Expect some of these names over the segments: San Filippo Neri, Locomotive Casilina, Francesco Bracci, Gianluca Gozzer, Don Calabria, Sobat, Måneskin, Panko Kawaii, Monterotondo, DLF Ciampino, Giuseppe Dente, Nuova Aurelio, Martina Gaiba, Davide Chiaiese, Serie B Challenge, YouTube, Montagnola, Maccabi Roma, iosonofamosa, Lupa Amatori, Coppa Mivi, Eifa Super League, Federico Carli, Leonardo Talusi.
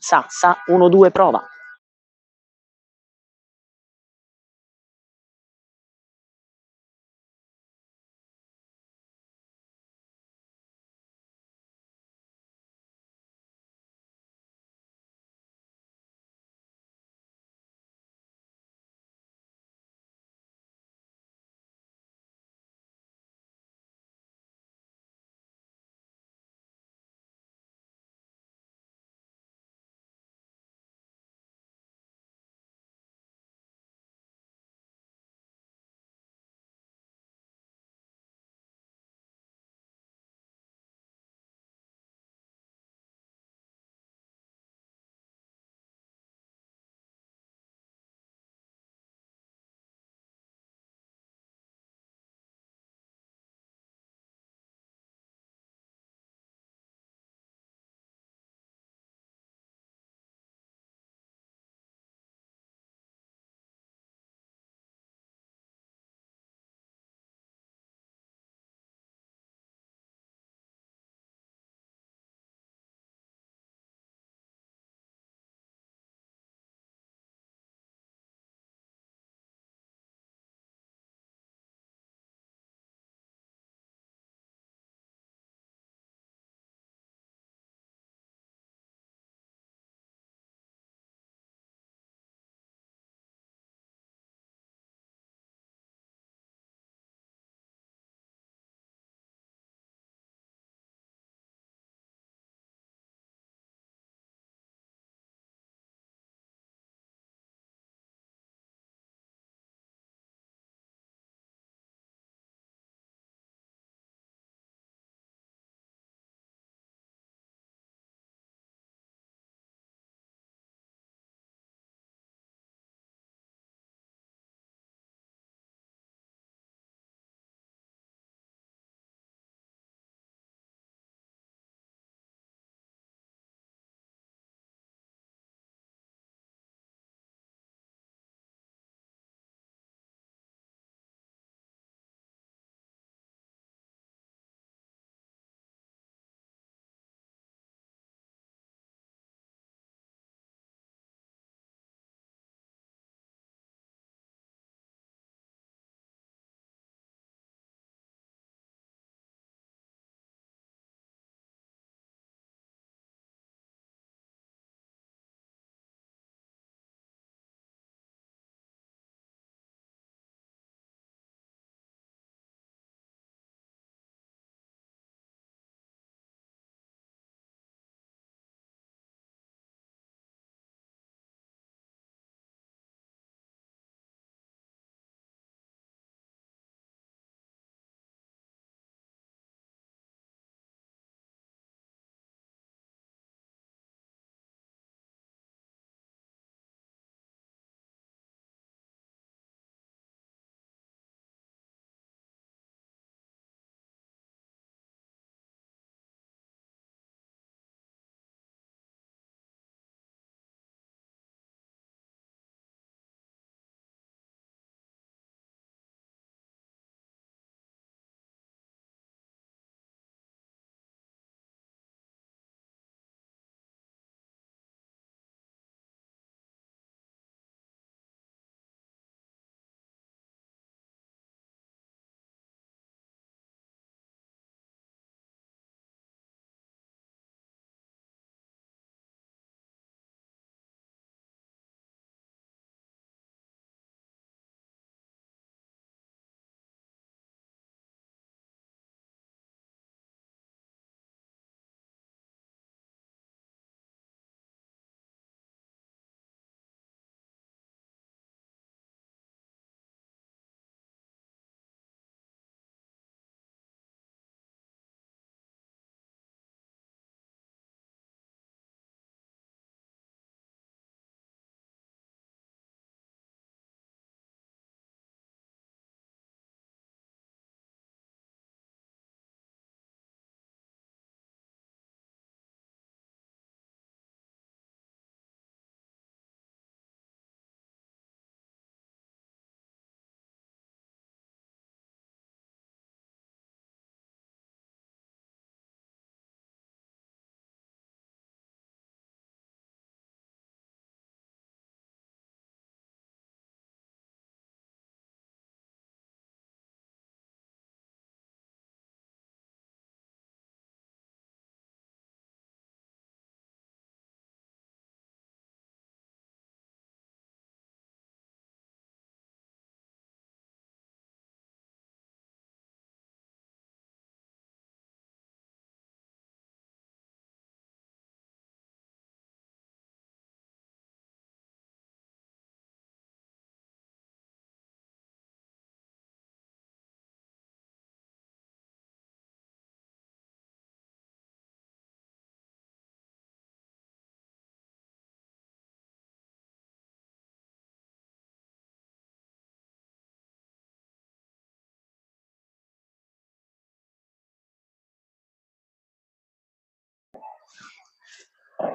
Sa, 1-2, prova.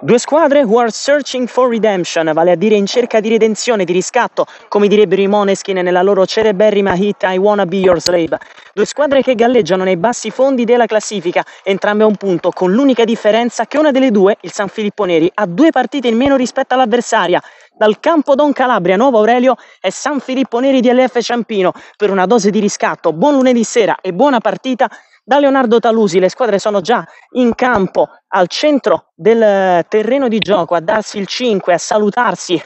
Due squadre who are searching for redemption, vale a dire in cerca di redenzione, di riscatto, come direbbero i Måneskin nella loro celeberrima hit I Wanna Be Your Slave. Due squadre che galleggiano nei bassi fondi della classifica, entrambe a un punto, con l'unica differenza che una delle due, il San Filippo Neri, ha due partite in meno rispetto all'avversaria. Dal campo Don Calabria, Nuova Aurelio e San Filippo Neri DLF Ciampino per una dose di riscatto. Buon lunedì sera e buona partita da Leonardo Talusi. Le squadre sono già in campo al centro del terreno di gioco a darsi il 5, a salutarsi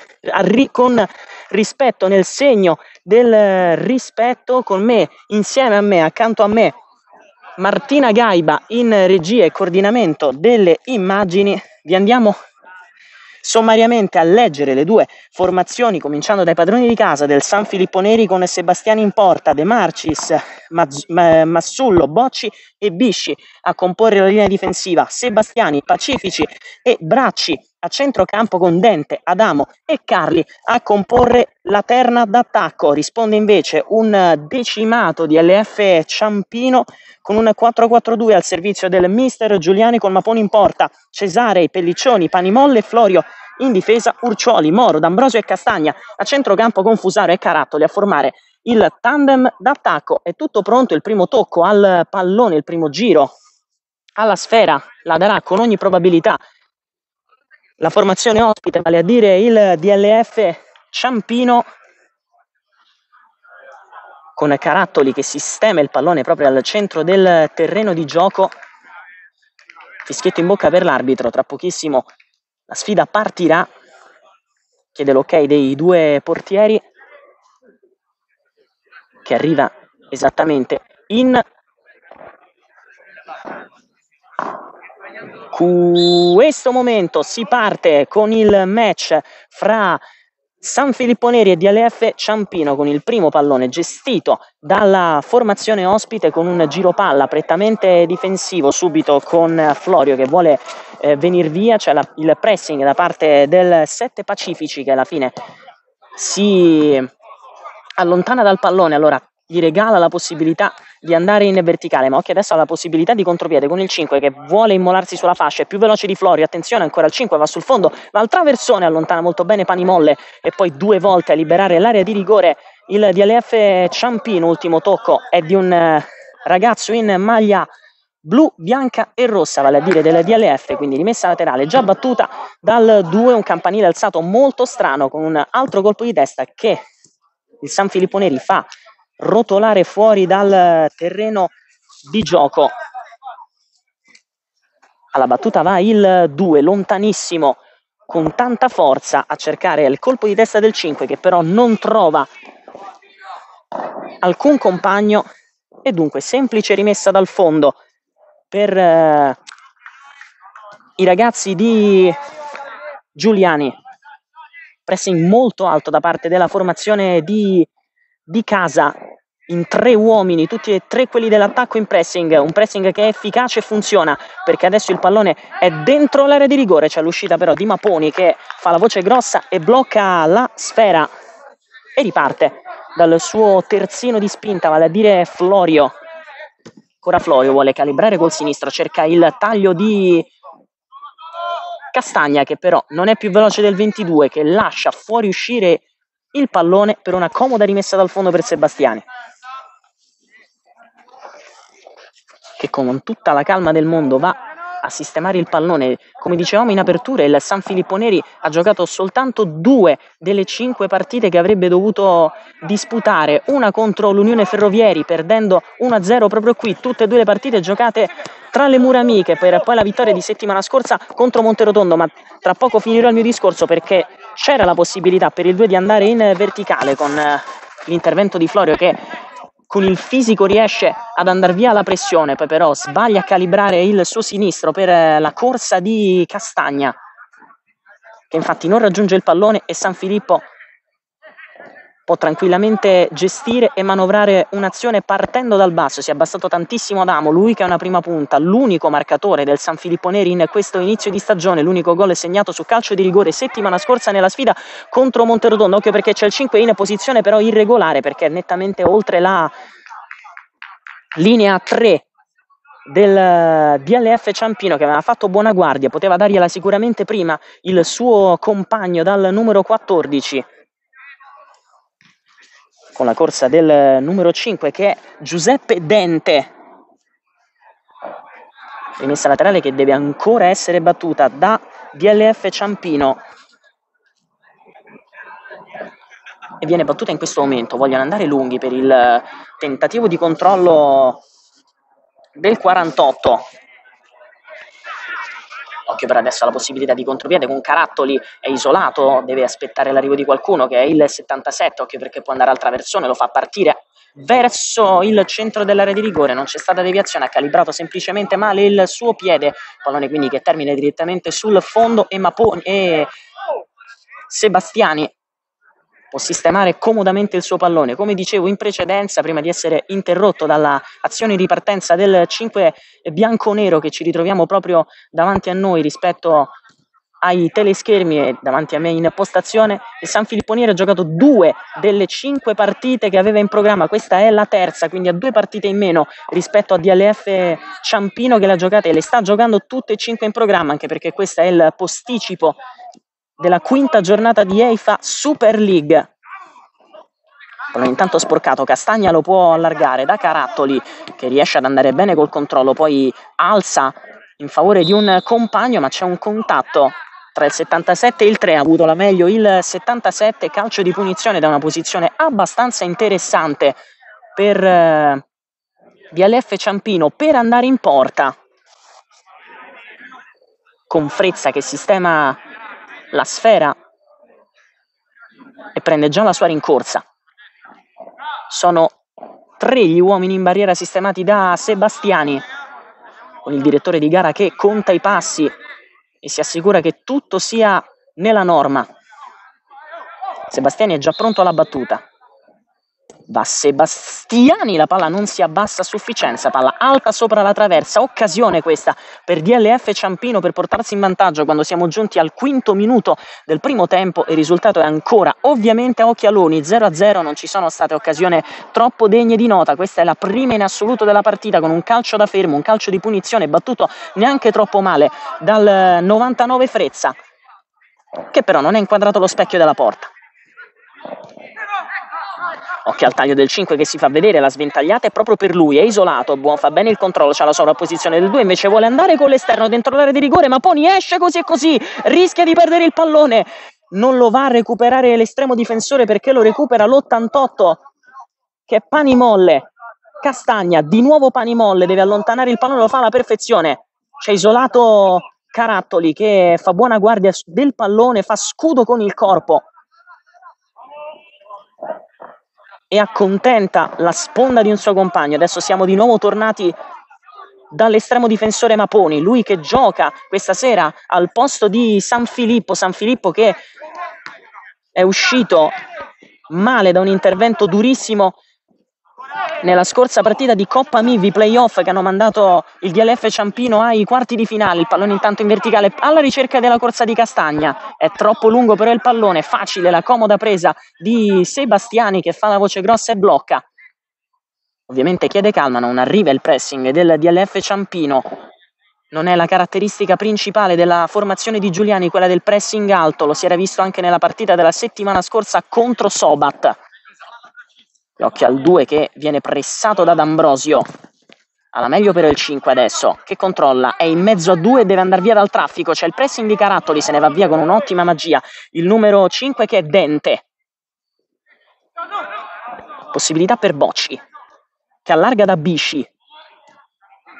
con rispetto, nel segno del rispetto, con me, insieme a me, accanto a me, Martina Gaiba in regia e coordinamento delle immagini. Vi andiamo sommariamente a leggere le due formazioni, cominciando dai padroni di casa del San Filippo Neri con Sebastiani in porta, De Marcis, Massullo, Bocci e Bisci a comporre la linea difensiva, Sebastiani, Pacifici e Bracci a centrocampo con Dente, Adamo e Carli a comporre la terna d'attacco. Risponde invece un decimato di DLF Ciampino con un 4-4-2 al servizio del mister Giuliani con Maponi in porta, Cesare, Pelliccioni, Panimolle e Florio in difesa, Urciuoli, Moro, D'Ambrosio e Castagna a centrocampo con Fusaro e Carattoli a formare il tandem d'attacco. È tutto pronto, il primo tocco al pallone, il primo giro alla sfera la darà con ogni probabilità la formazione ospite, vale a dire il DLF Ciampino, con Carattoli che sistema il pallone proprio al centro del terreno di gioco. Fischietto in bocca per l'arbitro, tra pochissimo la sfida partirà, chiede l'ok dei due portieri, che arriva esattamente in questo momento. Si parte con il match fra San Filippo Neri e DLF Ciampino, con il primo pallone gestito dalla formazione ospite con un giro palla prettamente difensivo, subito con Florio che vuole venir via. C'è il pressing da parte del 7 Pacifici, che alla fine si allontana dal pallone, allora gli regala la possibilità di andare in verticale, ma occhio adesso alla possibilità di contropiede con il 5 che vuole immolarsi sulla fascia, è più veloce di Florio, attenzione ancora il 5, va sul fondo, va al traversone, allontana molto bene Panimolle e poi due volte a liberare l'area di rigore il DLF Ciampino. Ultimo tocco è di un ragazzo in maglia blu, bianca e rossa, vale a dire del DLF, quindi rimessa laterale già battuta dal 2, un campanile alzato molto strano con un altro colpo di testa che il San Filippo Neri fa rotolare fuori dal terreno di gioco. Alla battuta va il 2, lontanissimo con tanta forza a cercare il colpo di testa del 5, che però non trova alcun compagno, e dunque semplice rimessa dal fondo per i ragazzi di Giuliani. Pressing molto alto da parte della formazione di casa, in tre uomini, tutti e tre quelli dell'attacco in pressing, un pressing che è efficace e funziona, perché adesso il pallone è dentro l'area di rigore, c'è l'uscita però di Maponi che fa la voce grossa e blocca la sfera e riparte dal suo terzino di spinta, vale a dire Florio. Ancora Florio, vuole calibrare col sinistro, cerca il taglio di Castagna che però non è più veloce del 22, che lascia fuori uscire il pallone per una comoda rimessa dal fondo per Sebastiani, che con tutta la calma del mondo va a sistemare il pallone. Come dicevamo in apertura, il San Filippo Neri ha giocato soltanto 2 delle 5 partite che avrebbe dovuto disputare, una contro l'Unione Ferrovieri perdendo 1-0 proprio qui, tutte e due le partite giocate tra le mura amiche, per poi la vittoria di settimana scorsa contro Monterotondo. Ma tra poco finirò il mio discorso, perché c'era la possibilità per il 2 di andare in verticale con l'intervento di Florio, che con il fisico riesce ad andar via la pressione, poi però sbaglia a calibrare il suo sinistro per la corsa di Castagna, che infatti non raggiunge il pallone, e San Filippo può tranquillamente gestire e manovrare un'azione partendo dal basso. Si è abbassato tantissimo Adamo, lui che è una prima punta, l'unico marcatore del San Filippo Neri in questo inizio di stagione, l'unico gol segnato su calcio di rigore settimana scorsa nella sfida contro Monterotondo. Occhio perché c'è il 5 in posizione però irregolare, perché è nettamente oltre la linea 3 del DLF Ciampino, che aveva fatto buona guardia, poteva dargliela sicuramente prima il suo compagno dal numero 14, con la corsa del numero 5 che è Giuseppe Dente. Rimessa laterale che deve ancora essere battuta da DLF Ciampino e viene battuta in questo momento. Vogliono andare lunghi per il tentativo di controllo del 48. Occhio per adesso alla possibilità di contropiede con Carattoli, è isolato, deve aspettare l'arrivo di qualcuno che è il 77, occhio perché può andare al traversone, lo fa partire verso il centro dell'area di rigore, non c'è stata deviazione, ha calibrato semplicemente male il suo piede, pallone quindi che termina direttamente sul fondo e Maponi e Sebastiani può sistemare comodamente il suo pallone, come dicevo in precedenza, prima di essere interrotto dalla azione di partenza del 5 bianconero che ci ritroviamo proprio davanti a noi rispetto ai teleschermi e davanti a me in postazione. Il San Filippo Neri ha giocato 2 delle 5 partite che aveva in programma, questa è la terza, quindi ha 2 partite in meno rispetto a DLF Ciampino che l'ha giocata e le sta giocando tutte e 5 in programma, anche perché questo è il posticipo della quinta giornata di Eifa Super League. Pallone intanto sporcato, Castagna lo può allargare da Carattoli che riesce ad andare bene col controllo, poi alza in favore di un compagno ma c'è un contatto tra il 77 e il 3, ha avuto la meglio il 77, calcio di punizione da una posizione abbastanza interessante per DLF Ciampino per andare in porta. Con Frezza che sistema la sfera e prende già la sua rincorsa. Sono 3 gli uomini in barriera sistemati da Sebastiani, con il direttore di gara che conta i passi e si assicura che tutto sia nella norma. Sebastiani è già pronto alla battuta, va Sebastiani, la palla non si abbassa a sufficienza, palla alta sopra la traversa, occasione questa per DLF Ciampino per portarsi in vantaggio quando siamo giunti al quinto minuto del primo tempo e il risultato è ancora ovviamente a occhialoni, 0-0, non ci sono state occasioni troppo degne di nota, questa è la prima in assoluto della partita con un calcio da fermo, un calcio di punizione battuto neanche troppo male dal 99 Frezza, che però non è inquadrato lo specchio della porta. Occhio al taglio del 5 che si fa vedere, la sventagliata è proprio per lui, è isolato, buon, fa bene il controllo, c'ha la sovrapposizione del 2, invece vuole andare con l'esterno dentro l'area di rigore, ma Poni esce così e così, rischia di perdere il pallone, non lo va a recuperare l'estremo difensore perché lo recupera l'88 che è Panimolle. Castagna, di nuovo Panimolle, deve allontanare il pallone, lo fa alla perfezione, c'è isolato Carattoli che fa buona guardia del pallone, fa scudo con il corpo e accontenta la sponda di un suo compagno. Adesso siamo di nuovo tornati dall'estremo difensore Maponi, lui che gioca questa sera al posto di San Filippo che è uscito male da un intervento durissimo nella scorsa partita di Coppa Mivi, playoff che hanno mandato il DLF Ciampino ai quarti di finale. Il pallone intanto in verticale alla ricerca della corsa di Castagna, è troppo lungo però il pallone, facile la comoda presa di Sebastiani che fa la voce grossa e blocca, ovviamente chiede calma, non arriva il pressing del DLF Ciampino, non è la caratteristica principale della formazione di Giuliani quella del pressing alto, lo si era visto anche nella partita della settimana scorsa contro Sobat. L'occhio al 2 che viene pressato da D'Ambrosio, alla meglio per il 5 adesso, che controlla, è in mezzo a 2 e deve andare via dal traffico, c'è il pressing di Carattoli, se ne va via con un'ottima magia, il numero 5 che è Dente. Possibilità per Bocci, che allarga da Bisci,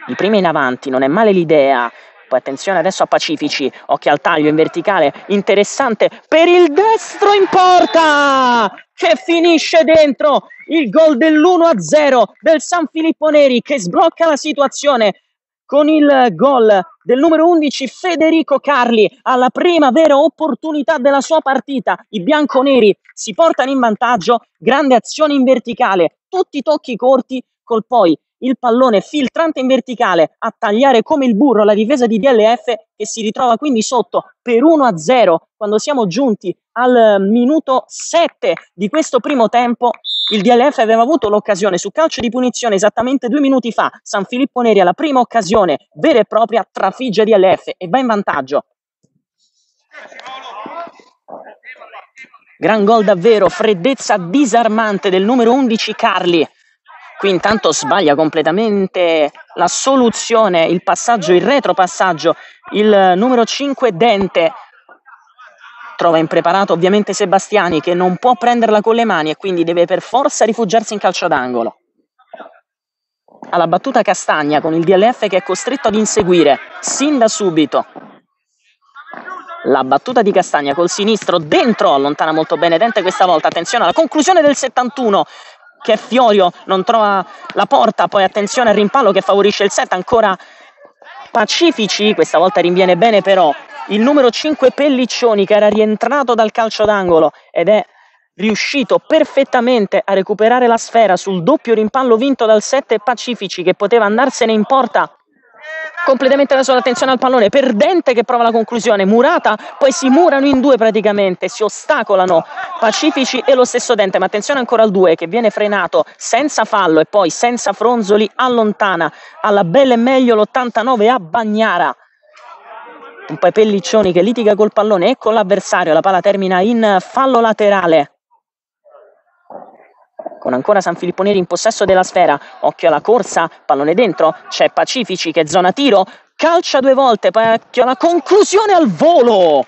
i primi in avanti, non è male l'idea, poi attenzione adesso a Pacifici, occhio al taglio in verticale, interessante, per il destro in porta! Che finisce dentro il gol dell'1-0 del San Filippo Neri che sblocca la situazione con il gol del numero 11 Federico Carli alla prima vera opportunità della sua partita. I bianconeri si portano in vantaggio, grande azione in verticale, tutti tocchi corti col poi il pallone filtrante in verticale a tagliare come il burro la difesa di DLF, che si ritrova quindi sotto per 1-0 quando siamo giunti al minuto 7 di questo primo tempo. Il DLF aveva avuto l'occasione su calcio di punizione esattamente 2 minuti fa. San Filippo Neri alla prima occasione vera e propria trafigge DLF e va in vantaggio. Gran gol davvero, freddezza disarmante del numero 11 Carli. Qui intanto sbaglia completamente la soluzione, il passaggio, il retropassaggio. Il numero 5 Dente trova impreparato ovviamente Sebastiani, che non può prenderla con le mani e quindi deve per forza rifugiarsi in calcio d'angolo. Alla battuta Castagna, con il DLF che è costretto ad inseguire sin da subito. La battuta di Castagna col sinistro dentro, allontana molto bene Dente questa volta. Attenzione alla conclusione del 71 che Fiorio non trova la porta, poi attenzione al rimpallo che favorisce il set, ancora Pacifici, questa volta rinviene bene però il numero 5 Pelliccioni, che era rientrato dal calcio d'angolo ed è riuscito perfettamente a recuperare la sfera sul doppio rimpallo vinto dal 7 Pacifici, che poteva andarsene in porta completamente da sola. Attenzione al pallone per Dente che prova la conclusione, murata, poi si murano in due praticamente, si ostacolano Pacifici e lo stesso Dente, ma attenzione ancora al 2 che viene frenato senza fallo e poi senza fronzoli allontana alla bella e meglio l'89 a Bagnara. Un poi Pelliccioni che litiga col pallone e con l'avversario, la palla termina in fallo laterale, con ancora San Filippo Neri in possesso della sfera. Occhio alla corsa, pallone dentro, c'è Pacifici che zona tiro, calcia 2 volte, poi occhio alla conclusione al volo!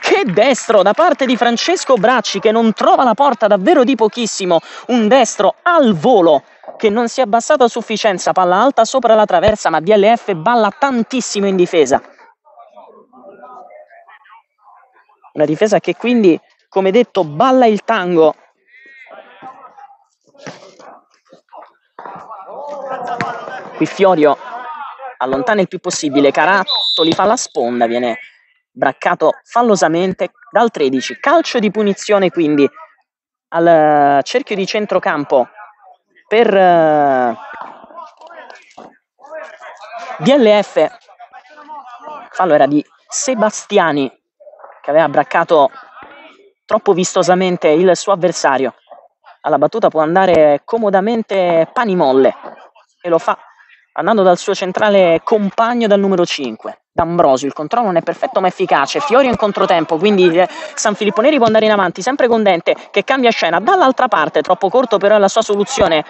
Che destro da parte di Francesco Bracci, che non trova la porta davvero di pochissimo, un destro al volo che non si è abbassato a sufficienza, palla alta sopra la traversa, ma DLF balla tantissimo in difesa. Una difesa che quindi, come detto, balla il tango. Qui Fiorio allontana il più possibile, Carattoli fa la sponda, viene braccato fallosamente dal 13. Calcio di punizione quindi al cerchio di centrocampo per DLF. Fallo era di Sebastiani, che aveva braccato troppo vistosamente il suo avversario. Alla battuta può andare comodamente Panimolle e lo fa andando dal suo centrale compagno, dal numero 5 D'Ambrosio. Il controllo non è perfetto ma efficace, Fiori in controtempo, quindi San Filippo Neri può andare in avanti sempre con Dente che cambia scena dall'altra parte, troppo corto però è la sua soluzione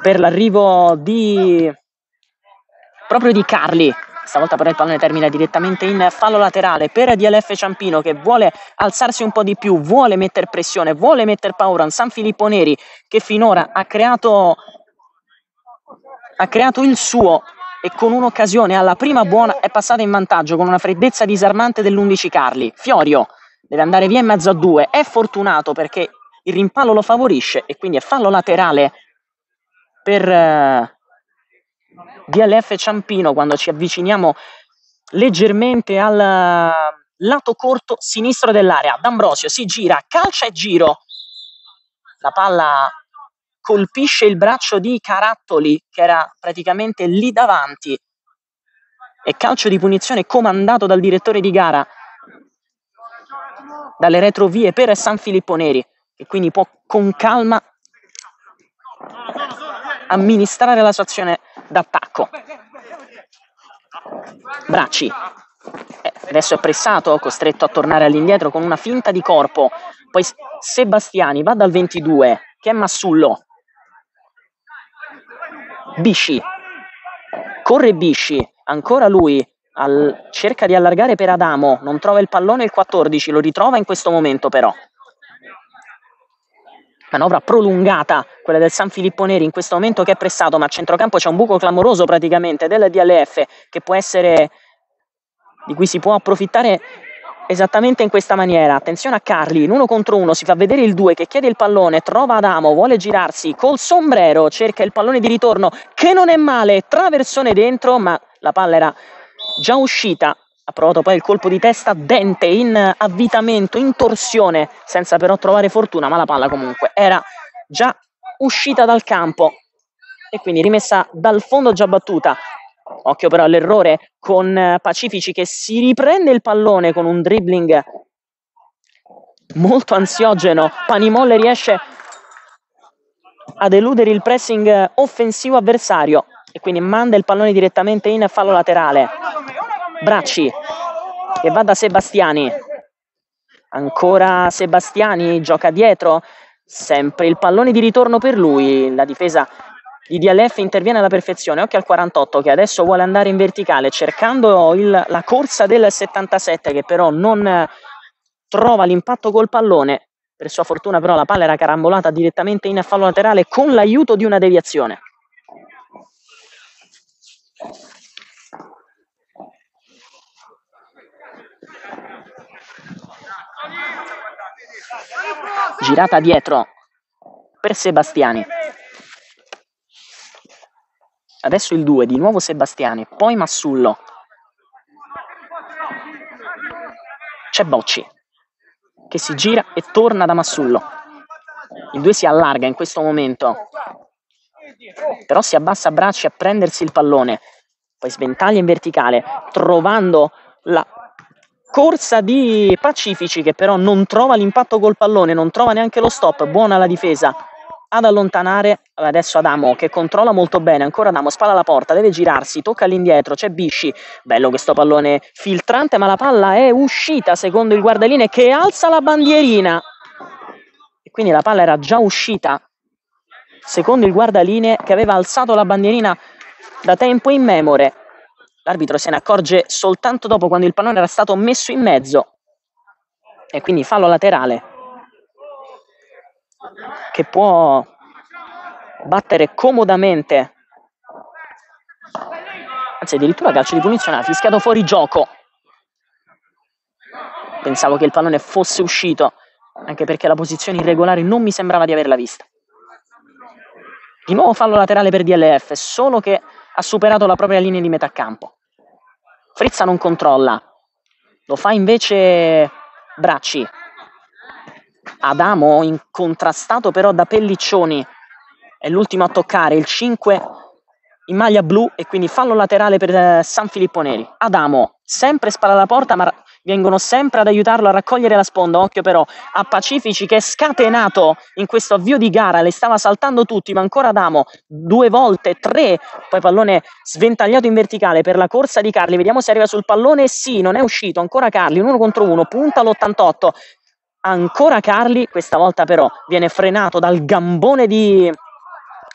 per l'arrivo di proprio di Carli. Stavolta però il pallone termina direttamente in fallo laterale per DLF Ciampino, che vuole alzarsi un po' di più, vuole mettere pressione, vuole mettere paura a San Filippo Neri che finora ha creato il suo e con un'occasione alla prima buona è passata in vantaggio con una freddezza disarmante dell'11 Carli. Fiorio deve andare via in mezzo a 2, è fortunato perché il rimpallo lo favorisce e quindi è fallo laterale per DLF Ciampino. Quando ci avviciniamo leggermente al lato corto sinistro dell'area, D'Ambrosio si gira, calcia e giro, la palla colpisce il braccio di Carattoli che era praticamente lì davanti, e calcio di punizione comandato dal direttore di gara dalle retrovie per San Filippo Neri, che quindi può con calma amministrare la sua azione d'attacco. Bracci adesso è pressato, costretto a tornare all'indietro con una finta di corpo, poi Sebastiani va dal 22 che è Massullo. Bisci corre, Bisci ancora lui cerca di allargare per Adamo, non trova il pallone il 14, lo ritrova in questo momento però. Manovra prolungata quella del San Filippo Neri in questo momento, che è pressato, ma a centrocampo c'è un buco clamoroso praticamente del DLF, che può essere, di cui si può approfittare esattamente in questa maniera. Attenzione a Carli, in 1 contro 1 si fa vedere il 2 che chiede il pallone, trova Adamo, vuole girarsi col sombrero, cerca il pallone di ritorno che non è male, traversone dentro, ma la palla era già uscita. Ha provato poi il colpo di testa Dente in avvitamento, in torsione, senza però trovare fortuna, ma la palla comunque era già uscita dal campo. e quindi rimessa dal fondo già battuta. Occhio però all'errore con Pacifici che si riprende il pallone con un dribbling molto ansiogeno. Panimolle riesce ad eludere il pressing offensivo avversario e quindi manda il pallone direttamente in fallo laterale. Bracci che va da Sebastiani, ancora Sebastiani, gioca dietro, sempre il pallone di ritorno per lui. La difesa di DLF interviene alla perfezione. Occhio al 48 che adesso vuole andare in verticale cercando la corsa del 77 che però non trova l'impatto col pallone. Per sua fortuna però la palla era carambolata direttamente in fallo laterale con l'aiuto di una deviazione. Girata dietro per Sebastiani. Adesso il 2, di nuovo Sebastiani, poi Massullo. C'è Bocci che si gira e torna da Massullo. Il 2 si allarga in questo momento, però si abbassa a Bracci a prendersi il pallone, poi sventaglia in verticale trovando la corsa di Pacifici che però non trova l'impatto col pallone, non trova neanche lo stop. Buona la difesa ad allontanare. Adesso Adamo che controlla molto bene, ancora Adamo, spalla alla porta, deve girarsi, tocca all'indietro, c'è Bisci. Bello questo pallone filtrante, ma la palla è uscita secondo il guardalinee che alza la bandierina, e quindi la palla era già uscita secondo il guardalinee che aveva alzato la bandierina da tempo immemore. L'arbitro se ne accorge soltanto dopo, quando il pallone era stato messo in mezzo, e quindi fallo laterale che può battere comodamente, anzi addirittura calcio di punizione. Ha fischiato fuori gioco, pensavo che il pallone fosse uscito, anche perché la posizione irregolare non mi sembrava di averla vista. Di nuovo fallo laterale per DLF, solo che ha superato la propria linea di metà campo. Frizza non controlla, lo fa invece Bracci. Adamo incontrastato però da Pelliccioni, è l'ultimo a toccare, il 5 in maglia blu, e quindi fallo laterale per San Filippo Neri. Adamo sempre spalla alla porta, ma vengono sempre ad aiutarlo a raccogliere la sponda. Occhio però a Pacifici che è scatenato in questo avvio di gara, le stava saltando tutti, ma ancora Adamo, due volte, tre, poi pallone sventagliato in verticale per la corsa di Carli. Vediamo se arriva sul pallone, sì, non è uscito. Ancora Carli, un 1 contro 1, punta l'88, ancora Carli, questa volta però viene frenato dal gambone di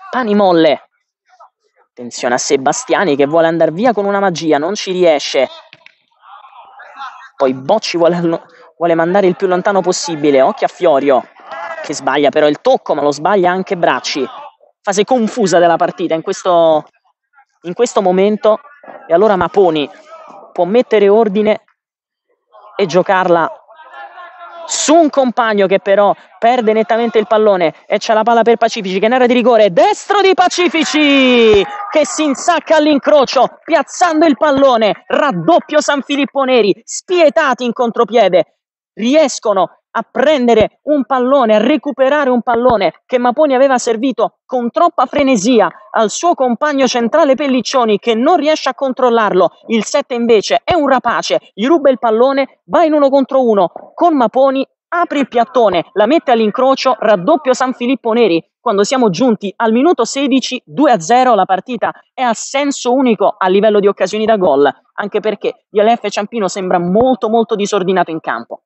Panimolle. Attenzione a Sebastiani che vuole andare via con una magia, non ci riesce. Poi Bocci vuole mandare il più lontano possibile. Occhio a Fiorio che sbaglia però il tocco, ma lo sbaglia anche Bracci. Fase confusa della partita in questo momento, e allora Maponi può mettere ordine e giocarla su un compagno che però perde nettamente il pallone, e c'è la palla per Pacifici che in area di rigore, destro di Pacifici che si insacca all'incrocio piazzando il pallone. Raddoppio San Filippo Neri, spietati in contropiede, riescono a prendere un pallone, a recuperare un pallone che Maponi aveva servito con troppa frenesia al suo compagno centrale Pelliccioni, che non riesce a controllarlo. Il 7 invece è un rapace, gli ruba il pallone, va in 1 contro 1 con Maponi, apre il piattone, la mette all'incrocio, raddoppio San Filippo Neri. Quando siamo giunti al minuto 16, 2-0, la partita è a senso unico a livello di occasioni da gol, anche perché DLF Ciampino sembra molto molto disordinato in campo.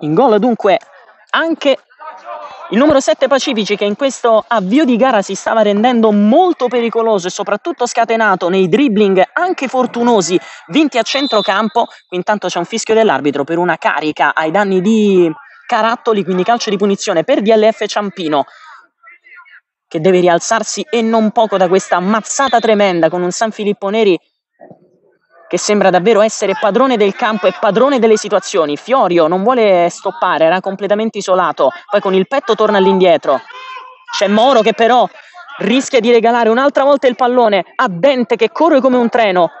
In gol dunque anche il numero 7 Pacifici, che in questo avvio di gara si stava rendendo molto pericoloso e soprattutto scatenato nei dribbling anche fortunosi vinti a centrocampo. Intanto c'è un fischio dell'arbitro per una carica ai danni di Carattoli, quindi calcio di punizione per DLF Ciampino, che deve rialzarsi e non poco da questa mazzata tremenda, con un San Filippo Neri che sembra davvero essere padrone del campo e padrone delle situazioni. Fiorio non vuole stoppare, era completamente isolato, poi con il petto torna all'indietro. C'è Moro che però rischia di regalare un'altra volta il pallone a Dente che corre come un treno.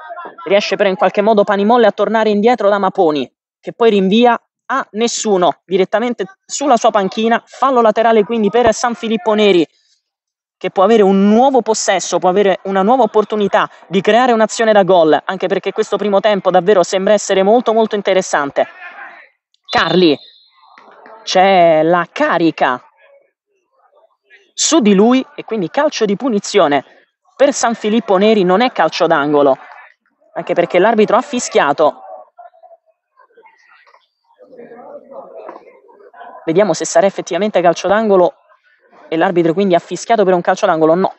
Riesce però in qualche modo Panimolle a tornare indietro da Maponi, che poi rinvia a nessuno, direttamente sulla sua panchina. Fallo laterale quindi per San Filippo Neri, che può avere un nuovo possesso, può avere una nuova opportunità di creare un'azione da gol, anche perché questo primo tempo davvero sembra essere molto molto interessante. Carli, c'è la carica su di lui e quindi calcio di punizione per San Filippo Neri. Non è calcio d'angolo, anche perché l'arbitro ha fischiato. Vediamo se sarà effettivamente calcio d'angolo, e l'arbitro quindi ha fischiato per un calcio d'angolo. No,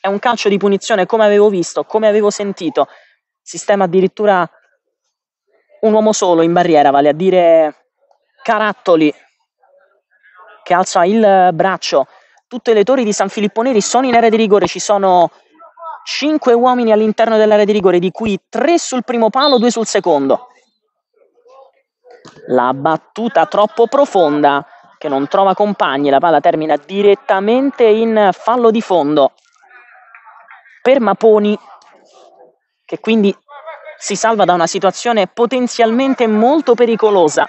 è un calcio di punizione, come avevo visto, come avevo sentito. Sistema addirittura un uomo solo in barriera, vale a dire Carattoli, che alza il braccio. Tutte le torri di San Filippo Neri sono in area di rigore, ci sono 5 uomini all'interno dell'area di rigore, di cui 3 sul primo palo, 2 sul secondo. La battuta troppo profonda, che non trova compagni, la palla termina direttamente in fallo di fondo per Maponi, che quindi si salva da una situazione potenzialmente molto pericolosa.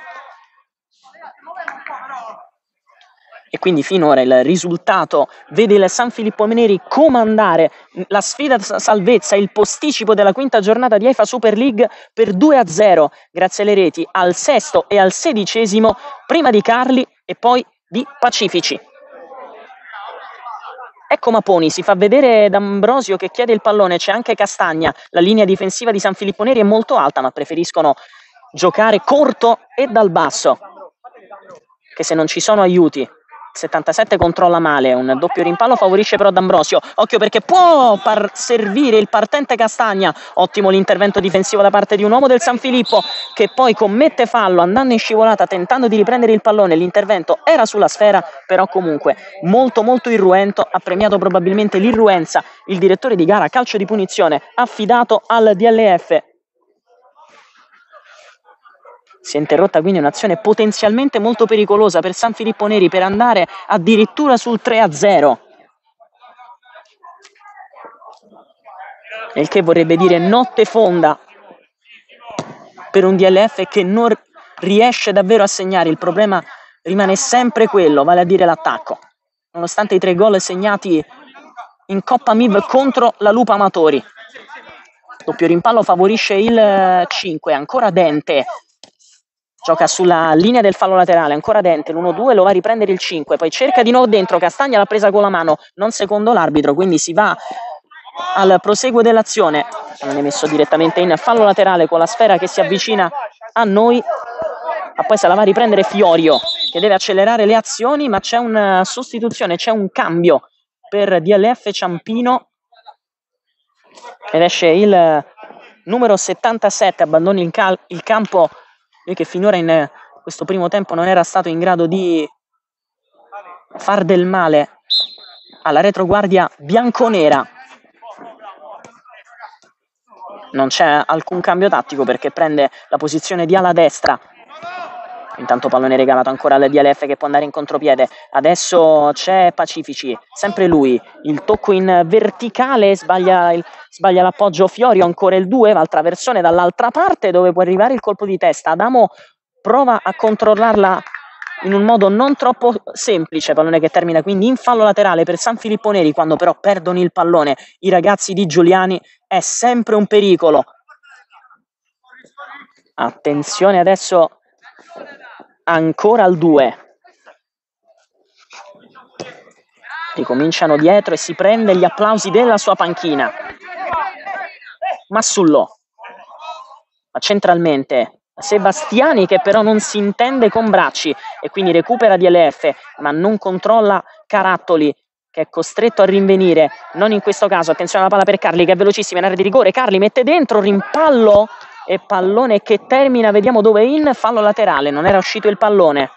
E quindi finora il risultato vede il San Filippo Neri comandare la sfida salvezza, il posticipo della quinta giornata di Eifa Super League per 2-0, grazie alle reti al sesto e al sedicesimo, prima di Carli e poi di Pacifici. Ecco Maponi, si fa vedere D'Ambrosio che chiede il pallone, c'è anche Castagna. La linea difensiva di San Filippo Neri è molto alta, ma preferiscono giocare corto e dal basso, che se non ci sono aiuti. 77 controlla male, un doppio rimpallo favorisce però D'Ambrosio. Occhio perché può servire il partente Castagna. Ottimo l'intervento difensivo da parte di un uomo del San Filippo, che poi commette fallo andando in scivolata, tentando di riprendere il pallone. L'intervento era sulla sfera, però comunque molto molto irruento. Ha premiato probabilmente l'irruenza il direttore di gara. Calcio di punizione affidato al DLF. Si è interrotta quindi un'azione potenzialmente molto pericolosa per San Filippo Neri, per andare addirittura sul 3-0. Il che vorrebbe dire notte fonda per un DLF che non riesce davvero a segnare. Il problema rimane sempre quello, vale a dire l'attacco. Nonostante i 3 gol segnati in Coppa Mivi contro la Lupa Amatori. Doppio rimpallo favorisce il 5, ancora Dente. Gioca sulla linea del fallo laterale, ancora Dente, l'1-2, lo va a riprendere il 5, poi cerca di nuovo dentro, Castagna l'ha presa con la mano, non secondo l'arbitro, quindi si va al proseguo dell'azione. Viene messo direttamente in fallo laterale con la sfera che si avvicina a noi, ma poi se la va a riprendere Fiorio, che deve accelerare le azioni, ma c'è una sostituzione, c'è un cambio per DLF Ciampino, ed esce il numero 77, abbandona il campo, lui che finora in questo primo tempo non era stato in grado di far del male alla retroguardia bianconera. Non c'è alcun cambio tattico perché prende la posizione di ala destra. Intanto pallone regalato ancora alla DLF, che può andare in contropiede. Adesso c'è Pacifici, sempre lui, il tocco in verticale, sbaglia l'appoggio Fiorio, ancora il 2, va al traversone dall'altra parte dove può arrivare il colpo di testa. Adamo prova a controllarla in un modo non troppo semplice, pallone che termina quindi in fallo laterale per San Filippo Neri. Quando però perdono il pallone i ragazzi di Giuliani è sempre un pericolo. Attenzione adesso, ancora al 2, ricominciano dietro e si prende gli applausi della sua panchina. Massullò, ma centralmente Sebastiani, che però non si intende con Bracci, e quindi recupera DLF, ma non controlla Carattoli, che è costretto a rinvenire. Non in questo caso, attenzione alla palla per Carli, che è velocissima in area di rigore. Carli mette dentro, rimpallo e pallone che termina, vediamo dove, in fallo laterale. Non era uscito il pallone,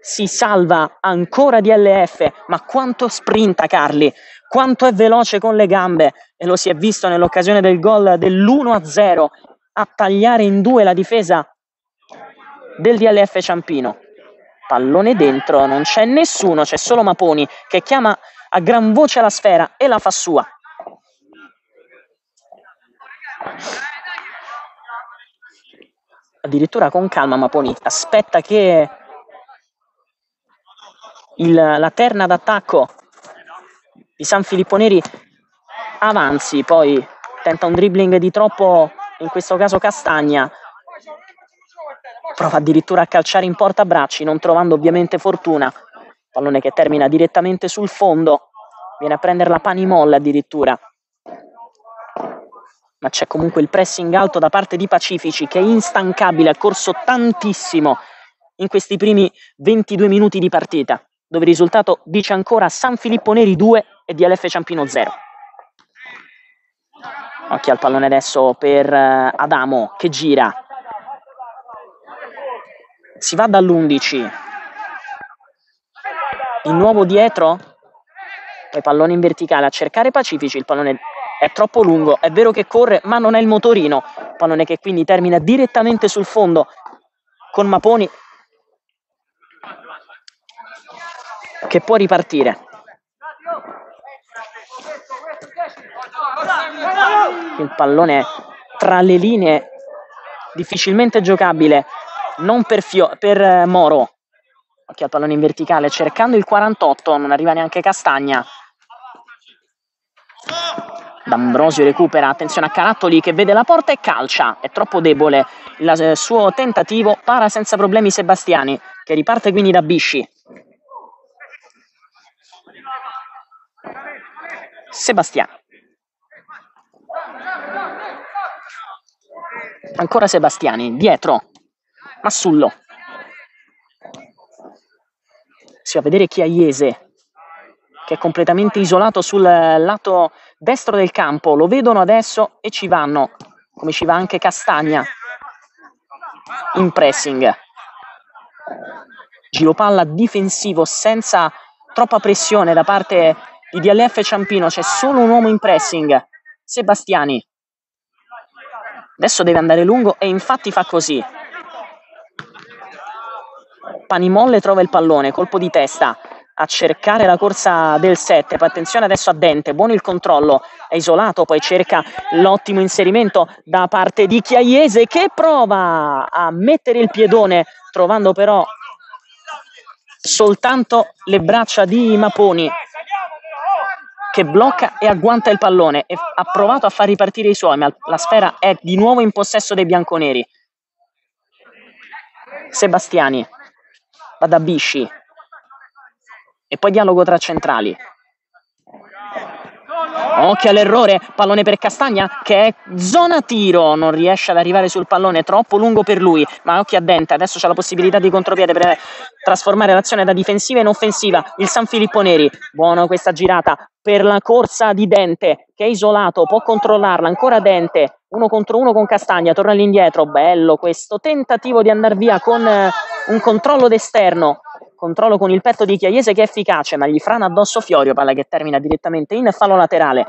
si salva ancora DLF, ma quanto sprinta Carli, quanto è veloce con le gambe, e lo si è visto nell'occasione del gol dell'1-0 a tagliare in 2 la difesa del DLF Ciampino. Pallone dentro, non c'è nessuno, c'è solo Maponi che chiama a gran voce la sfera e la fa sua. addirittura con calma ma Poniti aspetta che la terna d'attacco di San Filippo Neri avanzi, poi tenta un dribbling di troppo, in questo caso Castagna prova addirittura a calciare in porta Bracci, non trovando ovviamente fortuna, pallone che termina direttamente sul fondo, viene a prenderla Panimolle addirittura, ma c'è comunque il pressing alto da parte di Pacifici che è instancabile, ha corso tantissimo in questi primi 22 minuti di partita, dove il risultato dice ancora San Filippo Neri 2 e DLF Ciampino 0. Occhio al pallone adesso per Adamo che gira, si va dall'11, di nuovo dietro, poi pallone in verticale a cercare Pacifici, il pallone è troppo lungo, è vero che corre ma non è il motorino, pallone che quindi termina direttamente sul fondo con Maponi che può ripartire. Il pallone tra le linee, difficilmente giocabile, non per Moro. Occhio al pallone in verticale, cercando il 48, non arriva neanche Castagna. D'Ambrosio recupera, attenzione a Carattoli che vede la porta e calcia, è troppo debole il suo tentativo, para senza problemi Sebastiani che riparte quindi da Bisci. Sebastiani, ancora Sebastiani, dietro Massullo, si va a vedere Chiaiese che è completamente isolato sul lato destro del campo, lo vedono adesso e ci vanno, come ci va anche Castagna in pressing, giropalla difensivo senza troppa pressione da parte di DLF Ciampino, c'è solo un uomo in pressing, Sebastiani adesso deve andare lungo e infatti fa così. Panimolle trova il pallone, colpo di testa a cercare la corsa del 7, attenzione adesso a Dente, buono il controllo, è isolato, poi cerca l'ottimo inserimento da parte di Chiaiese che prova a mettere il piedone, trovando però soltanto le braccia di Maponi che blocca e agguanta il pallone, e ha provato a far ripartire i suoi ma la sfera è di nuovo in possesso dei bianconeri. Sebastiani va da Bisci e poi dialogo tra centrali, occhio all'errore, pallone per Castagna che è zona tiro, non riesce ad arrivare sul pallone, troppo lungo per lui, ma occhio a Dente, adesso c'è la possibilità di contropiede per trasformare l'azione da difensiva in offensiva il San Filippo Neri. Buona questa girata per la corsa di Dente che è isolato, può controllarla ancora Dente, 1 contro 1 con Castagna, torna all'indietro, bello questo tentativo di andare via con un controllo d'esterno, controllo con il petto di Chiaiese che è efficace ma gli frana addosso Fiorio, palla che termina direttamente in fallo laterale.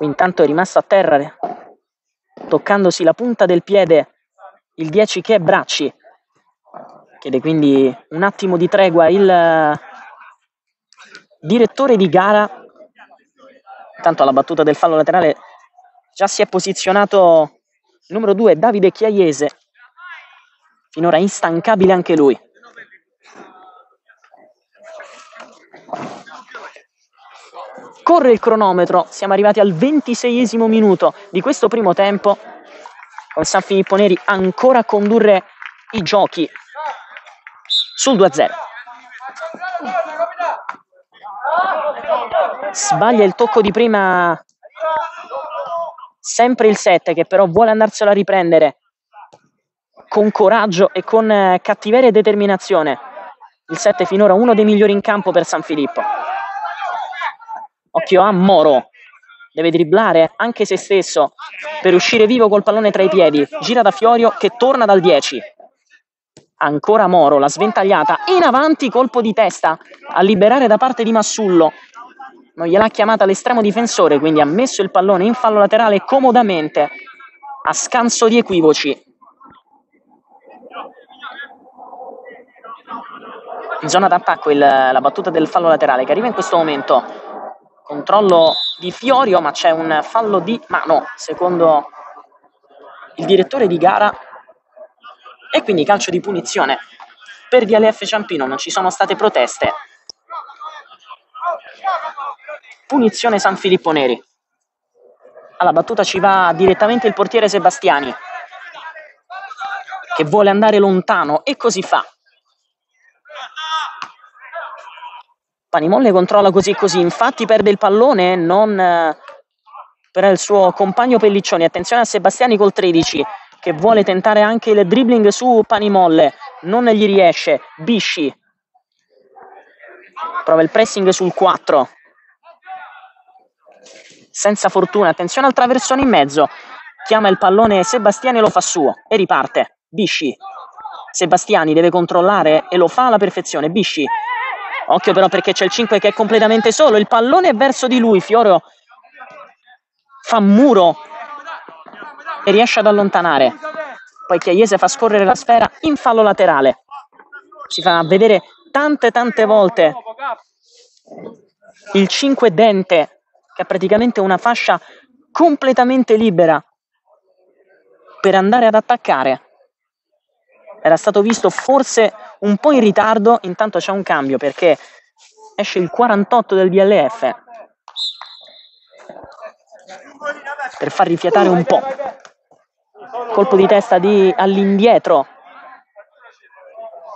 Intanto è rimasto a terra toccandosi la punta del piede il 10 che è Bracci, chiede quindi un attimo di tregua il direttore di gara. Intanto alla battuta del fallo laterale già si è posizionato il numero 2 Davide Chiaiese, finora instancabile anche lui. Corre il cronometro, siamo arrivati al 26esimo minuto di questo primo tempo, con San Filippo Neri ancora a condurre i giochi sul 2-0. Sbaglia il tocco di prima sempre il 7 che però vuole andarsela a riprendere con coraggio e con cattiveria e determinazione. Il 7 è finora uno dei migliori in campo per San Filippo. Occhio a Moro, deve dribblare anche se stesso per uscire vivo col pallone tra i piedi, gira da Fiorio che torna dal 10, ancora Moro, la sventagliata in avanti, colpo di testa a liberare da parte di Massullo, non gliel'ha chiamata l'estremo difensore, quindi ha messo il pallone in fallo laterale comodamente a scanso di equivoci. In zona d'attacco la battuta del fallo laterale che arriva in questo momento, controllo di Fiorio ma c'è un fallo di mano secondo il direttore di gara e quindi calcio di punizione per DLF Ciampino. Non ci sono state proteste. Punizione San Filippo Neri. Alla battuta ci va direttamente il portiere Sebastiani, che vuole andare lontano e così fa. Panimolle controlla così, infatti perde il pallone, non per il suo compagno Pelliccioni. Attenzione a Sebastiani col 13, che vuole tentare anche il dribbling su Panimolle, non gli riesce. Bisci prova il pressing sul 4 senza fortuna. Attenzione al traversone in mezzo, chiama il pallone Sebastiani e lo fa suo e riparte Bisci. Sebastiani deve controllare e lo fa alla perfezione. Bisci, occhio però, perché c'è il 5 che è completamente solo, il pallone è verso di lui, Fioro fa muro e riesce ad allontanare. Poi Chiaiese fa scorrere la sfera in fallo laterale. Si fa vedere tante volte il 5 Dente, che ha praticamente una fascia completamente libera per andare ad attaccare. Era stato visto forse un po' in ritardo. Intanto c'è un cambio, perché esce il 48 del DLF per far rifiatare un po'. Colpo di testa all'indietro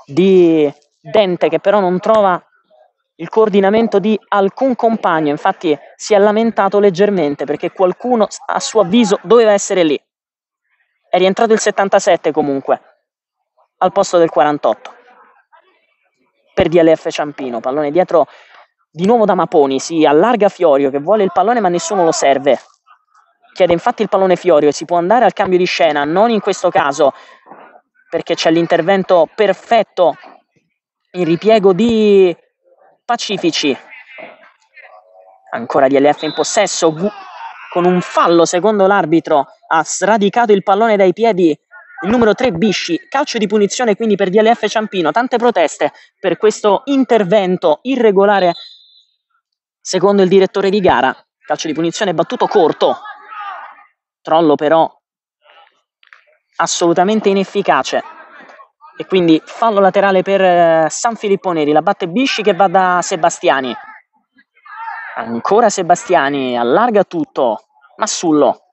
di Dente, che però non trova il coordinamento di alcun compagno. Infatti si è lamentato leggermente, perché qualcuno a suo avviso doveva essere lì. È rientrato il 77 comunque al posto del 48 per DLF Ciampino. Pallone dietro di nuovo da Maponi, si allarga Fiorio, che vuole il pallone ma nessuno lo serve. Chiede infatti il pallone Fiorio e si può andare al cambio di scena. Non in questo caso, perché c'è l'intervento perfetto in ripiego di Pacifici. Ancora DLF in possesso, con un fallo secondo l'arbitro ha sradicato il pallone dai piedi il numero 3 Bisci. Calcio di punizione quindi per DLF Ciampino. Tante proteste per questo intervento irregolare secondo il direttore di gara. Calcio di punizione battuto corto, trollo però assolutamente inefficace, e quindi fallo laterale per San Filippo Neri. La batte Bisci, che va da Sebastiani. Ancora Sebastiani, allarga tutto Massullo.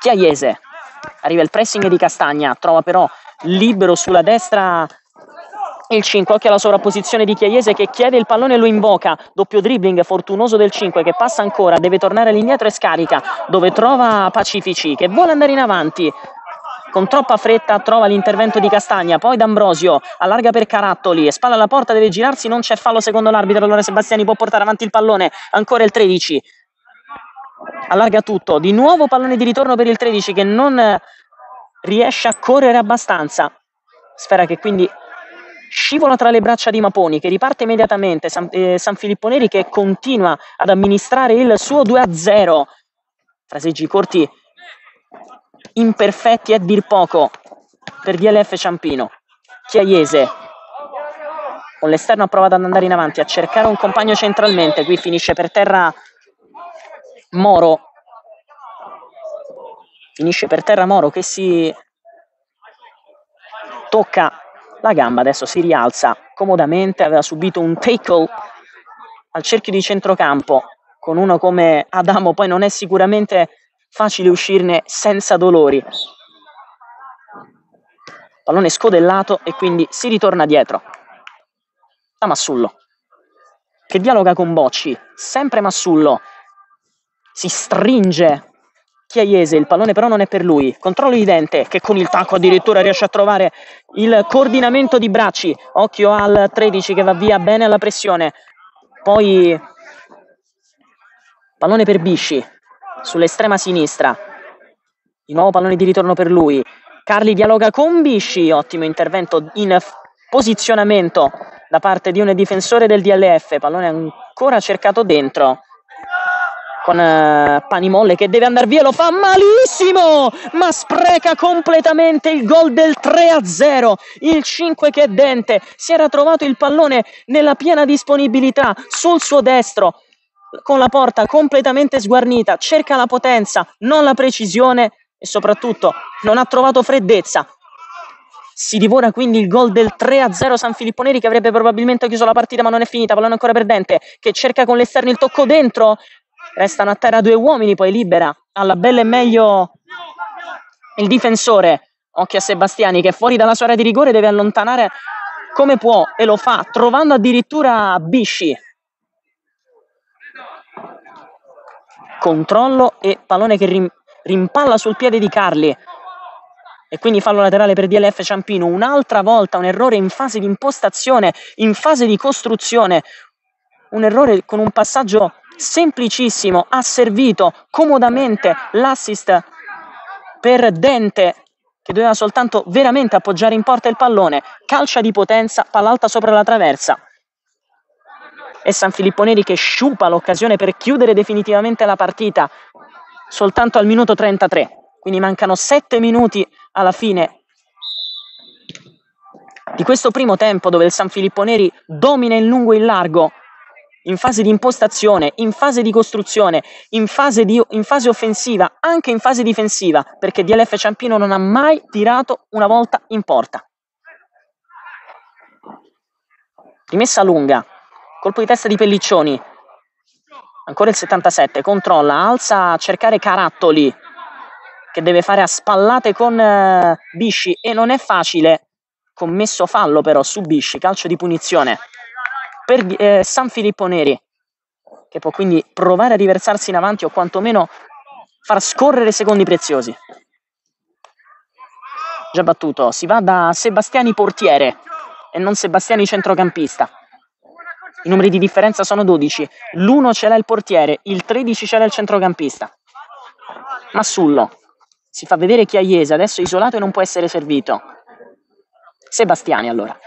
Chiaiese, arriva il pressing di Castagna, trova però libero sulla destra il 5. Occhio alla sovrapposizione di Chiaiese, che chiede il pallone e lo invoca. Doppio dribbling fortunoso del 5, che passa ancora, deve tornare all'indietro e scarica, dove trova Pacifici, che vuole andare in avanti. Con troppa fretta trova l'intervento di Castagna, poi D'Ambrosio allarga per Carattoli e spalla alla porta, deve girarsi, non c'è fallo secondo l'arbitro, allora Sebastiani può portare avanti il pallone. Ancora il 13, allarga tutto, di nuovo pallone di ritorno per il 13, che non riesce a correre abbastanza, sfera che quindi scivola tra le braccia di Maponi, che riparte immediatamente. San Filippo Neri che continua ad amministrare il suo 2-0, fraseggi corti imperfetti a dir poco per DLF Ciampino. Chiaiese con l'esterno ha provato ad andare in avanti, a cercare un compagno centralmente, qui finisce per terra Moro. Finisce per terra Moro, che si tocca la gamba, adesso si rialza comodamente. Aveva subito un tackle al cerchio di centrocampo, con uno come Adamo poi non è sicuramente facile uscirne senza dolori. Pallone scodellato e quindi si ritorna dietro da Massullo, che dialoga con Bocci, sempre Massullo. Si stringe Chiaiese, il pallone però non è per lui. Controllo di Dente, che con il tacco addirittura riesce a trovare il coordinamento di bracci. Occhio al 13, che va via bene alla pressione. Poi pallone per Bisci sull'estrema sinistra, di nuovo pallone di ritorno per lui. Carli dialoga con Bisci, ottimo intervento in posizionamento da parte di un difensore del DLF. Pallone ancora cercato dentro, con Panimolle che deve andare via, lo fa malissimo, ma spreca completamente il gol del 3-0. Il 5, che è Dente, si era trovato il pallone nella piena disponibilità sul suo destro, con la porta completamente sguarnita, cerca la potenza, non la precisione, e soprattutto non ha trovato freddezza. Si divora quindi il gol del 3-0 San Filippo Neri, che avrebbe probabilmente chiuso la partita, ma non è finita. Pallone ancora perdente, che cerca con l'esterno il tocco dentro. Restano a terra due uomini, poi libera alla bella e meglio il difensore. Occhio a Sebastiani, che è fuori dalla sua area di rigore, deve allontanare come può e lo fa, trovando addirittura Bisci. Controllo e pallone che rimpalla sul piede di Carli. E quindi fallo laterale per DLF Ciampino. Un'altra volta un errore in fase di impostazione, in fase di costruzione. Un errore con un passaggio semplicissimo. Ha servito comodamente l'assist per Dente, che doveva soltanto veramente appoggiare in porta il pallone. Calcia di potenza, palla alta sopra la traversa. E San Filippo Neri che sciupa l'occasione per chiudere definitivamente la partita soltanto al minuto 33. Quindi mancano 7 minuti alla fine di questo primo tempo, dove il San Filippo Neri domina in lungo e in largo, in fase di impostazione, in fase di costruzione, in fase offensiva, anche in fase difensiva, perché DLF Ciampino non ha mai tirato una volta in porta. Rimessa lunga, colpo di testa di Pelliccioni, ancora il 77, controlla, alza a cercare Carattoli, che deve fare a spallate con Bisci, e non è facile. Commesso fallo però su Bisci, calcio di punizione per San Filippo Neri, che può quindi provare a riversarsi in avanti o quantomeno far scorrere secondi preziosi. Già battuto, si va da Sebastiani portiere e non Sebastiani centrocampista. I numeri di differenza sono 12, l'1 ce l'ha il portiere, il 13 ce l'ha il centrocampista. Massullo, si fa vedere Chiaiese, adesso è isolato e non può essere servito. Sebastiani allora.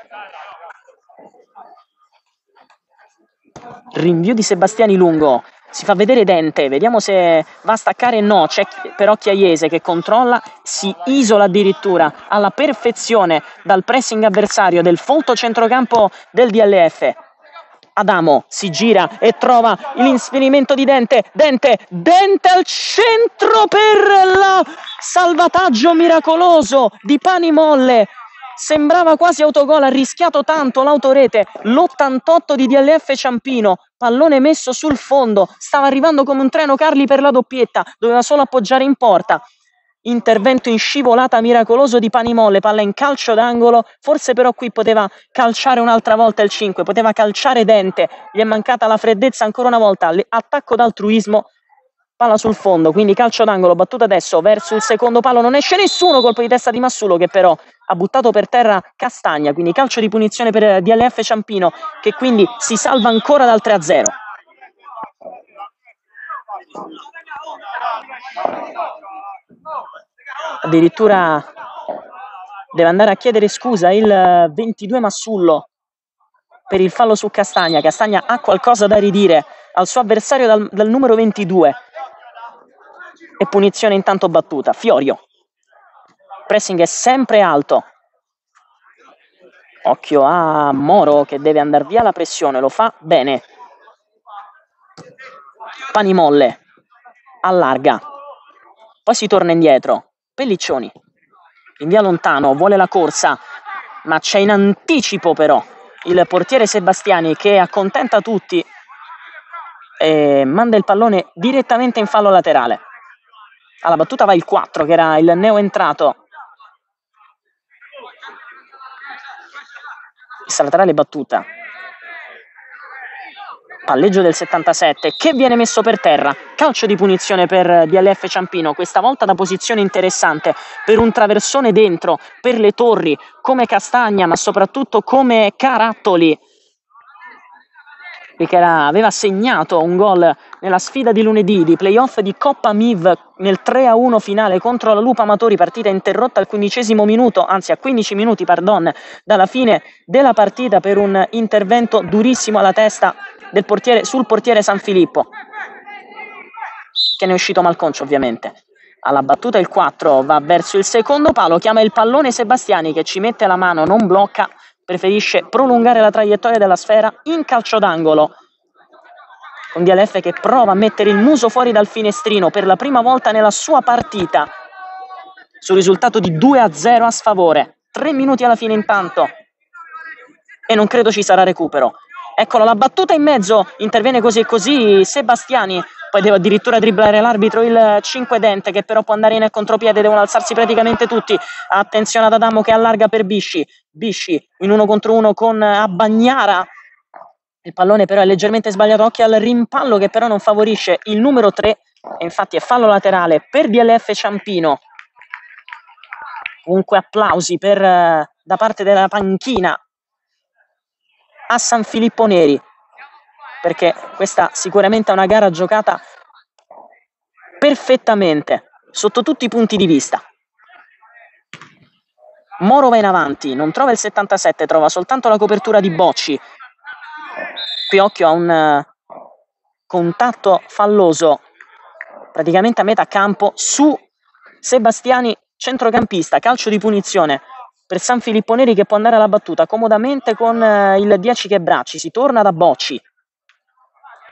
Rinvio di Sebastiani lungo, si fa vedere Dente, vediamo se va a staccare. No, c'è però Chiaiese che controlla, si isola addirittura alla perfezione dal pressing avversario del folto centrocampo del DLF. Adamo si gira e trova l'inserimento di Dente. Dente al centro per il salvataggio miracoloso di Panimolle. Sembrava quasi autogol, ha rischiato tanto l'autorete, l'88 di DLF Ciampino. Pallone messo sul fondo, stava arrivando come un treno Carli per la doppietta, doveva solo appoggiare in porta. Intervento in scivolata miracoloso di Panimolle, palla in calcio d'angolo, forse però qui poteva calciare un'altra volta il 5, poteva calciare Dente, gli è mancata la freddezza ancora una volta, attacco d'altruismo, palla sul fondo, quindi calcio d'angolo, battuta adesso verso il secondo palo, non esce nessuno, colpo di testa di Massullo che però ha buttato per terra Castagna, quindi calcio di punizione per DLF Ciampino, che quindi si salva ancora dal 3-0. Addirittura deve andare a chiedere scusa il 22 Massullo per il fallo su Castagna. Castagna ha qualcosa da ridire al suo avversario dal numero 22. E punizione intanto battuta. Fiorio, pressing è sempre alto, occhio a Moro che deve andare via la pressione, lo fa bene. Panimolle allarga, poi si torna indietro. Pelliccioni in via lontano, vuole la corsa, ma c'è in anticipo però il portiere Sebastiani, che accontenta tutti e manda il pallone direttamente in fallo laterale. Alla battuta va il 4, che era il neo entrato. Messa laterale battuta, palleggio del 77 che viene messo per terra, calcio di punizione per DLF Ciampino, questa volta da posizione interessante, per un traversone dentro, per le torri come Castagna, ma soprattutto come Carattoli, che aveva segnato un gol nella sfida di lunedì di playoff di Coppa Miv nel 3-1 finale contro la Lupa Amatori, partita interrotta al 15° minuto, anzi a 15 minuti pardon, dalla fine della partita, per un intervento durissimo alla testa del portiere, sul portiere San Filippo, che ne è uscito malconcio ovviamente. Alla battuta il 4 va verso il secondo palo, chiama il pallone Sebastiani che ci mette la mano, non blocca, preferisce prolungare la traiettoria della sfera in calcio d'angolo, con DLF che prova a mettere il muso fuori dal finestrino per la prima volta nella sua partita, sul risultato di 2-0 a sfavore. 3 minuti alla fine intanto e non credo ci sarà recupero. Eccolo, la battuta in mezzo, interviene così e così Sebastiani, poi deve addirittura dribblare l'arbitro, il Cinquedente, che però può andare in contropiede, devono alzarsi praticamente tutti. Attenzione ad Adamo che allarga per Bisci, Bisci in 1 contro 1 con Abbagnara, il pallone però è leggermente sbagliato, occhio al rimpallo che però non favorisce il numero 3 e infatti è fallo laterale per DLF Ciampino. Comunque applausi per, da parte della panchina a San Filippo Neri, perché questa sicuramente è una gara giocata perfettamente sotto tutti i punti di vista. Moro va in avanti, non trova il 77, trova soltanto la copertura di Bocci. Piocchio ha un contatto falloso praticamente a metà campo su Sebastiani, centrocampista, calcio di punizione per San Filippo Neri che può andare alla battuta comodamente con il 10 che è Bracci. Si torna da Bocci,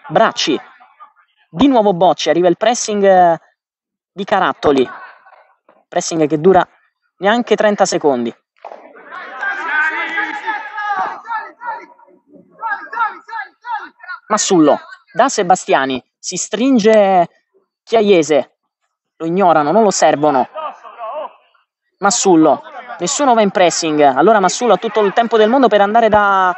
Bracci, di nuovo Bocci, arriva il pressing di Carattoli, pressing che dura neanche 30 secondi. Massullo da Sebastiani, si stringe Chiaiese, lo ignorano, non lo servono. Massullo, nessuno va in pressing, allora Massullo ha tutto il tempo del mondo per andare da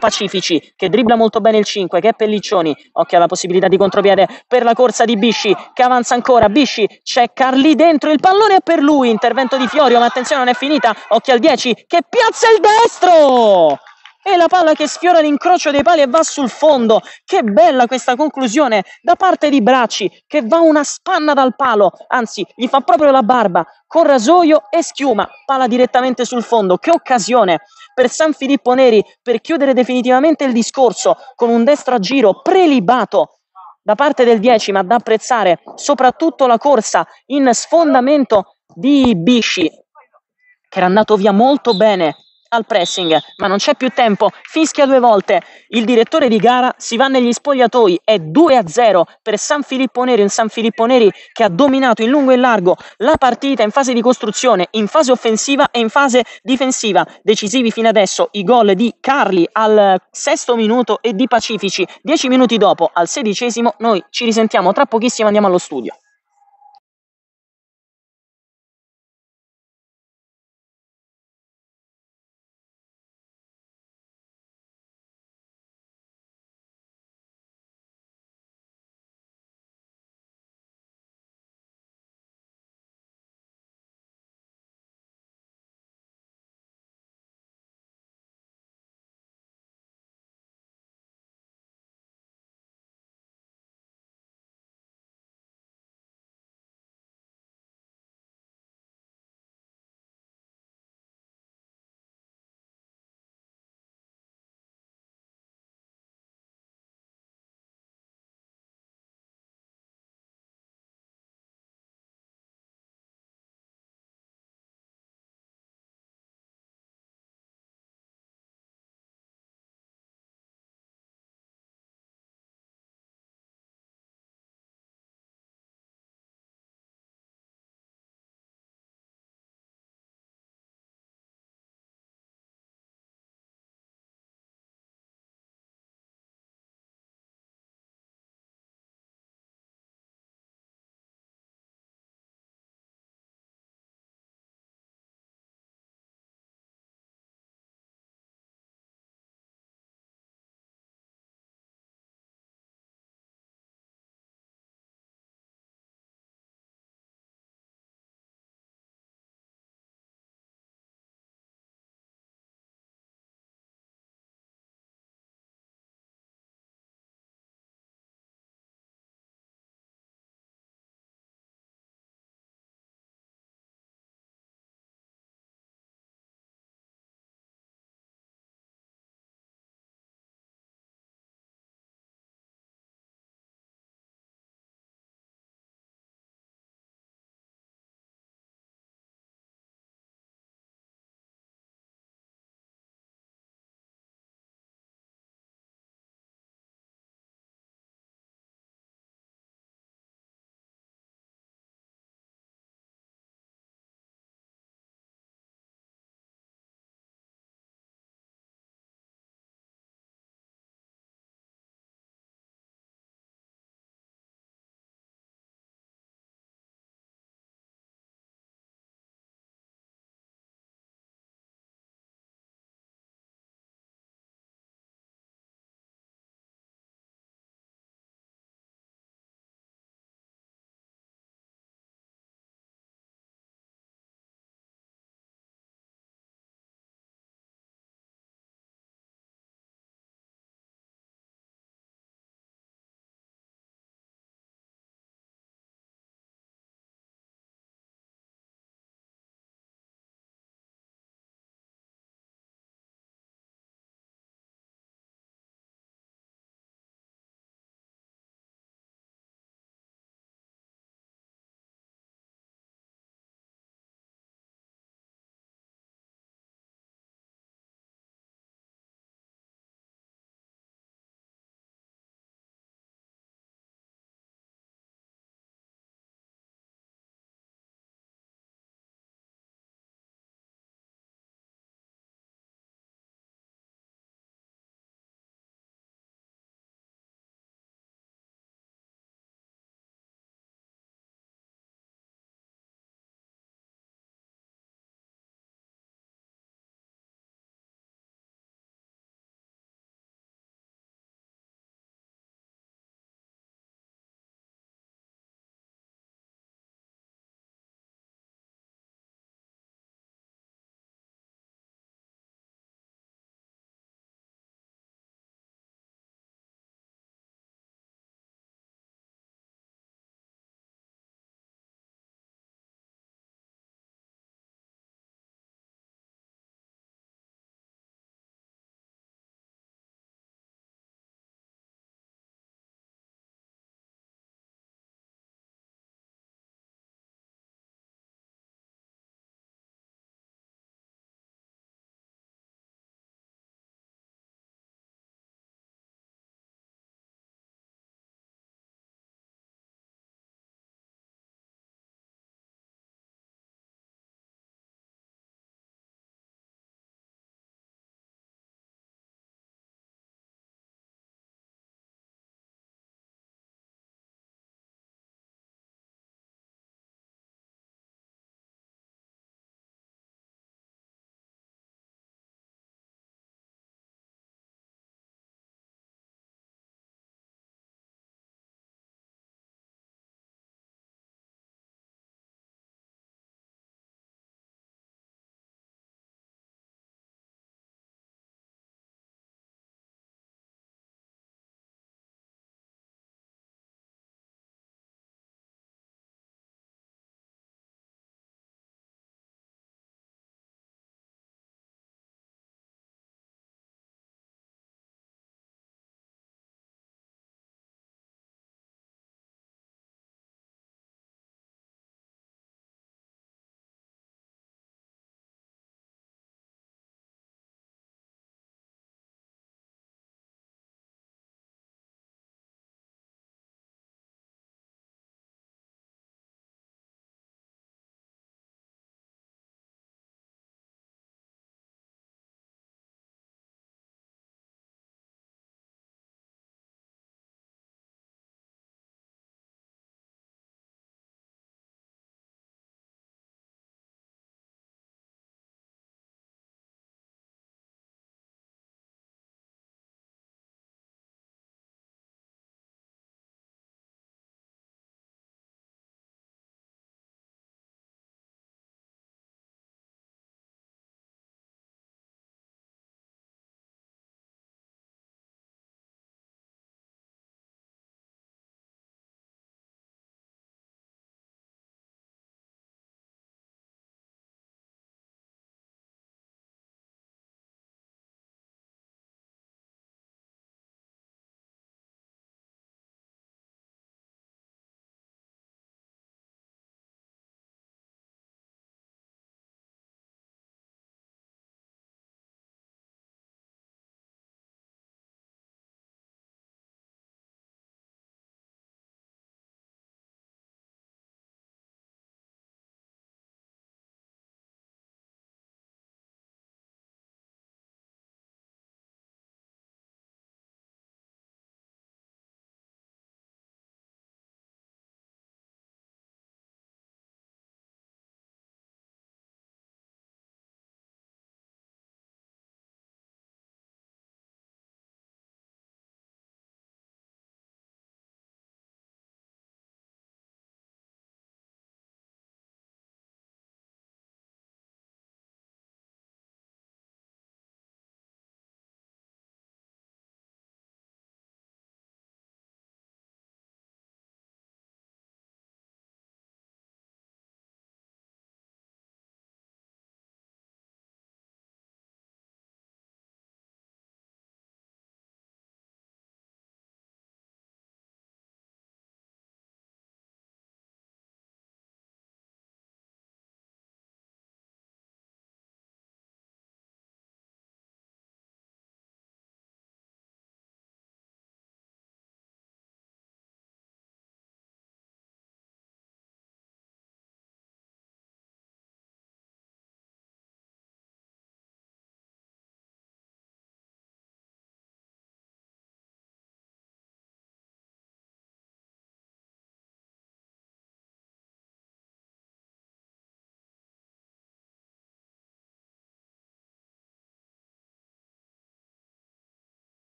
Pacifici, che dribbla molto bene il 5, che è Pelliccioni, occhio alla possibilità di contropiede per la corsa di Bisci, che avanza ancora, Bisci, c'è Carli dentro, il pallone è per lui, intervento di Fiorio, ma attenzione non è finita, occhio al 10, che piazza il destro! E la palla che sfiora l'incrocio dei pali e va sul fondo. Che bella questa conclusione da parte di Bracci, che va una spanna dal palo, anzi gli fa proprio la barba con rasoio e schiuma, palla direttamente sul fondo. Che occasione per San Filippo Neri per chiudere definitivamente il discorso con un destro a giro prelibato da parte del 10, ma da apprezzare soprattutto la corsa in sfondamento di Bisci, che era andato via molto bene al pressing, ma non c'è più tempo, fischia 2 volte, il direttore di gara si va negli spogliatoi, è 2-0 per San Filippo Neri, un San Filippo Neri che ha dominato in lungo e in largo la partita in fase di costruzione, in fase offensiva e in fase difensiva, decisivi fino adesso i gol di Carli al 6° minuto e di Pacifici 10 minuti dopo al 16°, noi ci risentiamo tra pochissimo, andiamo allo studio.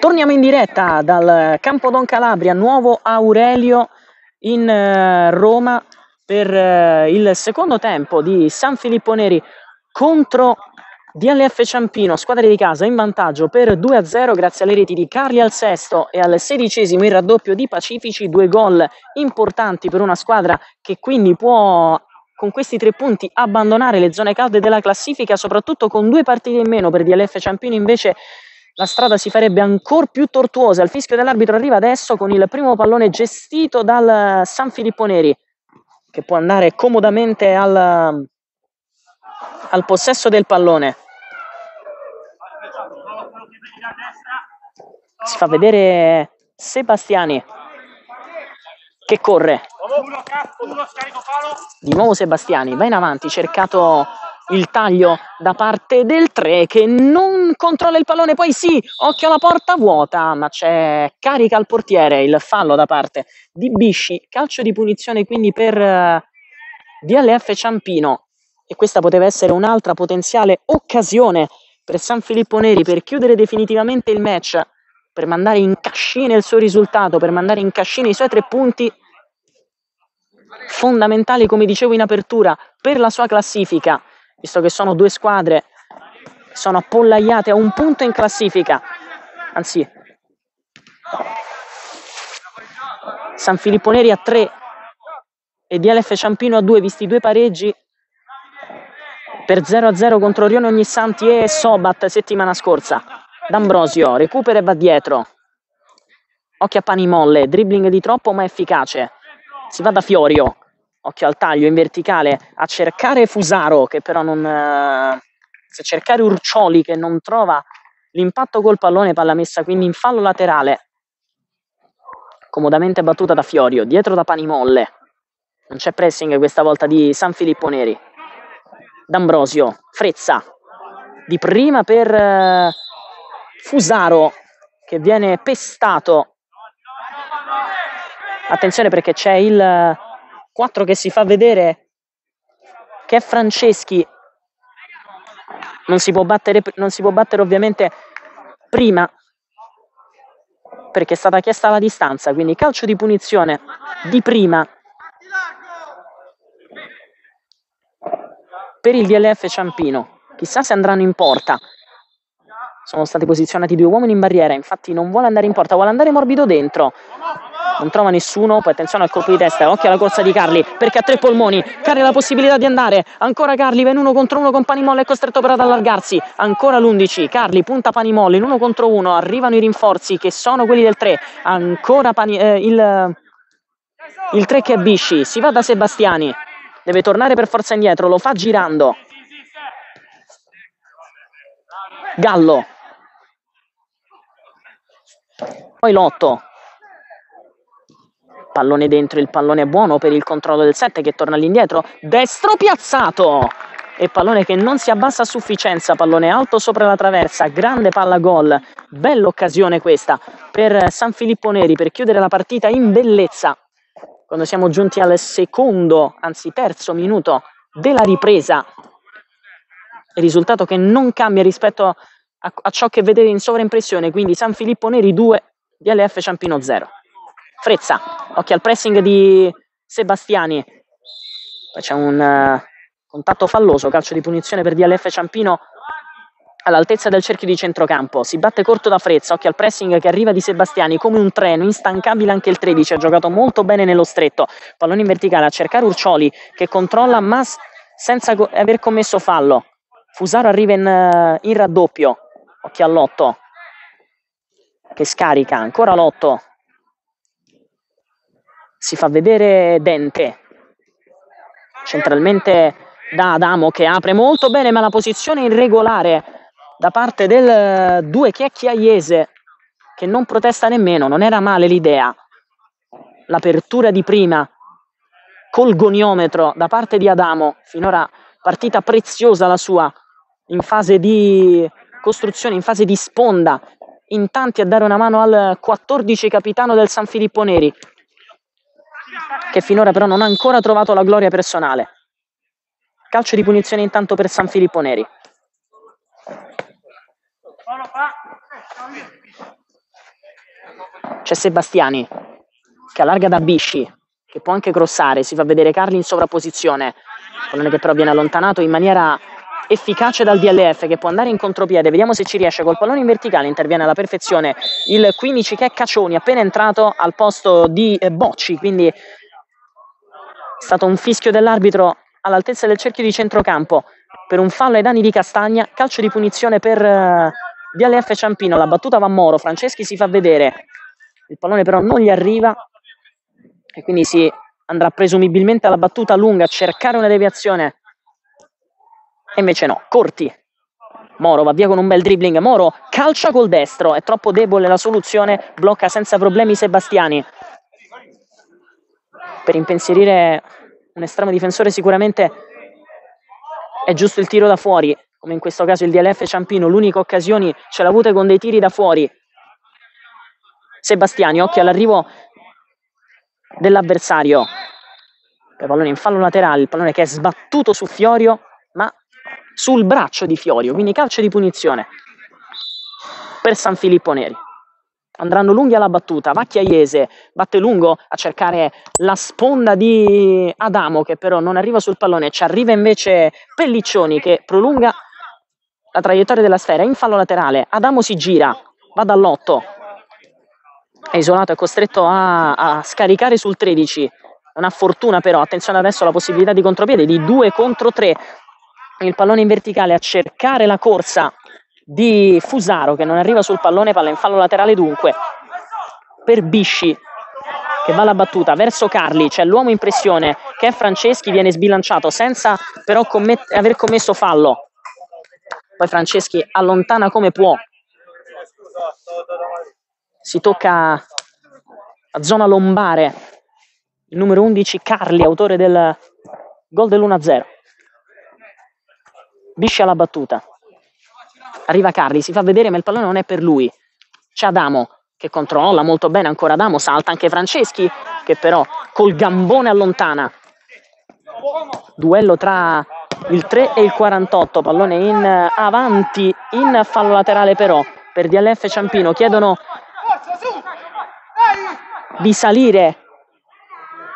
Torniamo in diretta dal campo Don Calabria, Nuova Aurelio in Roma per il secondo tempo di San Filippo Neri contro DLF Ciampino, squadra di casa in vantaggio per 2-0 grazie alle reti di Carli al sesto e al sedicesimo il raddoppio di Pacifici, due gol importanti per una squadra che quindi può con questi 3 punti abbandonare le zone calde della classifica, soprattutto con 2 partite in meno. Per DLF Ciampino invece la strada si farebbe ancora più tortuosa. Il fischio dell'arbitro arriva adesso con il primo pallone gestito dal San Filippo Neri, che può andare comodamente al possesso del pallone. Si fa vedere Sebastiani che corre. Di nuovo Sebastiani, va in avanti, cercato il taglio da parte del 3 che non controlla il pallone, poi sì, occhio alla porta vuota, ma c'è carica al portiere, il fallo da parte di Bisci, calcio di punizione quindi per DLF Ciampino, e questa poteva essere un'altra potenziale occasione per San Filippo Neri per chiudere definitivamente il match, per mandare in cascina il suo risultato, per mandare in cascina i suoi 3 punti fondamentali, come dicevo in apertura, per la sua classifica, visto che sono 2 squadre sono appollaiate a 1 punto in classifica, anzi San Filippo Neri a 3 e DLF Ciampino a 2, visti i 2 pareggi per 0-0 contro Orione Ognissanti e Sobat settimana scorsa. D'Ambrosio recupera e va dietro, occhio a Pani Molle, dribbling di troppo ma efficace. Si va da Fiorio, occhio al taglio in verticale a cercare Fusaro, che però non se cercare Urcioli che non trova l'impatto col pallone, palla messa quindi in fallo laterale, comodamente battuta da Fiorio, dietro da Panimolle. Non c'è pressing questa volta di San Filippo Neri. D'Ambrosio, Frezza di prima per Fusaro che viene pestato. Attenzione perché c'è il 4 che si fa vedere, che è Franceschi, non si può battere ovviamente prima perché è stata chiesta la distanza, quindi calcio di punizione di prima per il DLF Ciampino. Chissà se andranno in porta. Sono stati posizionati 2 uomini in barriera, infatti non vuole andare in porta, vuole andare morbido dentro. Non trova nessuno, poi attenzione al colpo di testa, occhio alla corsa di Carli, perché ha 3 polmoni, Carli ha la possibilità di andare, ancora Carli va in 1 contro 1 con Panimolle, è costretto però ad allargarsi, ancora l'11, Carli punta Panimolle in 1 contro 1, arrivano i rinforzi che sono quelli del 3, ancora il 3 che è Bisci, si va da Sebastiani, deve tornare per forza indietro, lo fa girando, Gallo, poi Lotto. Pallone dentro, il pallone è buono per il controllo del 7 che torna all'indietro, destro piazzato e pallone che non si abbassa a sufficienza, pallone alto sopra la traversa, grande palla gol, bella occasione questa per San Filippo Neri per chiudere la partita in bellezza. Quando siamo giunti al secondo, anzi terzo minuto della ripresa, il risultato che non cambia rispetto a ciò che vedevi in sovraimpressione, quindi San Filippo Neri 2, DLF Ciampino 0. Frezza, occhio al pressing di Sebastiani, poi c'è un contatto falloso, calcio di punizione per DLF Ciampino all'altezza del cerchio di centrocampo, si batte corto da Frezza, occhio al pressing che arriva di Sebastiani come un treno, instancabile anche il 13, ha giocato molto bene nello stretto, pallone in verticale a cercare Urcioli che controlla ma senza aver commesso fallo, Fusaro arriva in raddoppio, occhio all'8 che scarica, ancora l'8. Si fa vedere Dente, centralmente da Adamo che apre molto bene, ma la posizione irregolare da parte del 2 che è Chiaiese, che non protesta nemmeno, non era male l'idea. L'apertura di prima col goniometro da parte di Adamo, finora partita preziosa la sua, in fase di costruzione, in fase di sponda, in tanti a dare una mano al 14 capitano del San Filippo Neri, che finora però non ha ancora trovato la gloria personale. Calcio di punizione intanto per San Filippo Neri. C'è Sebastiani che allarga da Bisci, che può anche crossare, si fa vedere Carli in sovrapposizione, pallone che però viene allontanato in maniera efficace dal DLF, che può andare in contropiede. Vediamo se ci riesce col pallone in verticale, interviene alla perfezione il 15 che è Caccioni, appena entrato al posto di Bocci, quindi è stato un fischio dell'arbitro all'altezza del cerchio di centrocampo per un fallo ai danni di Castagna. Calcio di punizione per DLF Ciampino. La battuta va a Moro, Franceschi si fa vedere, il pallone però non gli arriva e quindi si andrà presumibilmente alla battuta lunga a cercare una deviazione. E invece no, Corti. Moro va via con un bel dribbling. Moro calcia col destro, è troppo debole la soluzione, blocca senza problemi Sebastiani. Per impensierire un estremo difensore sicuramente è giusto il tiro da fuori, come in questo caso il DLF Ciampino, l'unica occasione ce l'ha avuta con dei tiri da fuori. Sebastiani, occhio all'arrivo dell'avversario. Il pallone in fallo laterale, il pallone che è sbattuto su Fiorio, ma sul braccio di Fiorio, quindi calcio di punizione per San Filippo Neri. Andranno lunghi alla battuta, Vacchiaiese batte lungo a cercare la sponda di Adamo, che però non arriva sul pallone, ci arriva invece Pelliccioni che prolunga la traiettoria della sfera in fallo laterale. Adamo si gira, va dall'8, è isolato, è costretto a scaricare sul 13, una fortuna però, attenzione adesso alla possibilità di contropiede di 2 contro 3. Il pallone in verticale a cercare la corsa di Fusaro che non arriva sul pallone, palla in fallo laterale dunque per Bisci che va alla battuta verso Carli, c'è l'uomo in pressione che è Franceschi, viene sbilanciato senza però aver commesso fallo, poi Franceschi allontana come può, si tocca la zona lombare il numero 11 Carli, autore del gol dell'1-0. Bisci alla battuta, arriva Carli, si fa vedere ma il pallone non è per lui, c'è Adamo che controlla molto bene, ancora Adamo, salta anche Franceschi che però col gambone allontana. Duello tra il 3 e il 48, pallone in avanti in fallo laterale però per DLF Ciampino, chiedono di salire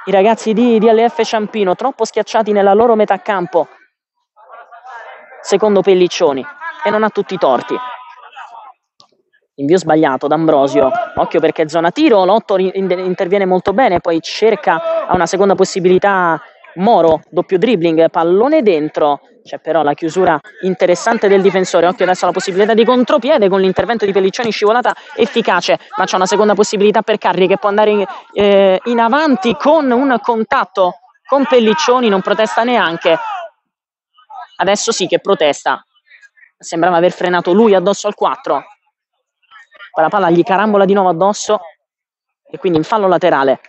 i ragazzi di DLF Ciampino, troppo schiacciati nella loro metà campo secondo Pelliccioni, e non ha tutti i torti. Invio sbagliato d'Ambrosio, occhio perché zona tiro, Lotto interviene molto bene, poi cerca una seconda possibilità Moro, doppio dribbling, pallone dentro, c'è però la chiusura interessante del difensore, occhio adesso alla possibilità di contropiede con l'intervento di Pelliccioni, scivolata efficace, ma c'è una seconda possibilità per Carri che può andare in avanti con un contatto con Pelliccioni, non protesta neanche, adesso sì che protesta, sembrava aver frenato lui addosso al 4, la palla gli carambola di nuovo addosso e quindi in fallo laterale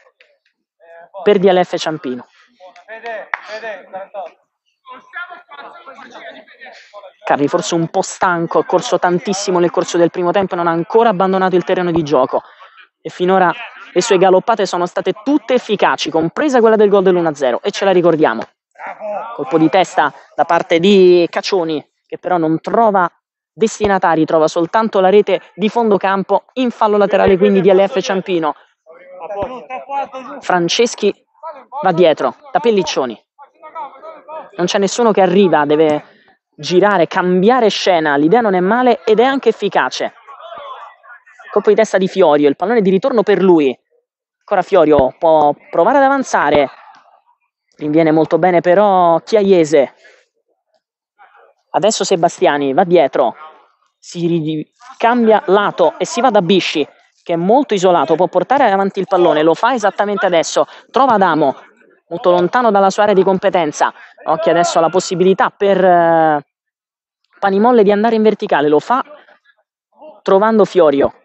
per DLF Ciampino. Carli forse un po' stanco, ha corso tantissimo nel corso del primo tempo e non ha ancora abbandonato il terreno di gioco e finora le sue galoppate sono state tutte efficaci, compresa quella del gol dell'1-0 e ce la ricordiamo, colpo di testa da parte di Caccioni che però non trova destinatari, trova soltanto la rete di fondo campo, in fallo laterale quindi DLF Ciampino. Franceschi va dietro da Pelliccioni, non c'è nessuno che arriva, deve girare, cambiare scena, l'idea non è male ed è anche efficace. Colpo di testa di Fiorio, il pallone di ritorno per lui, ancora Fiorio può provare ad avanzare, rinviene molto bene però Chiaiese. Adesso Sebastiani va dietro, si cambia lato e si va da Bisci che è molto isolato, può portare avanti il pallone, lo fa esattamente adesso, trova Adamo molto lontano dalla sua area di competenza, occhio adesso alla possibilità per Panimolle di andare in verticale, lo fa trovando Fiorio.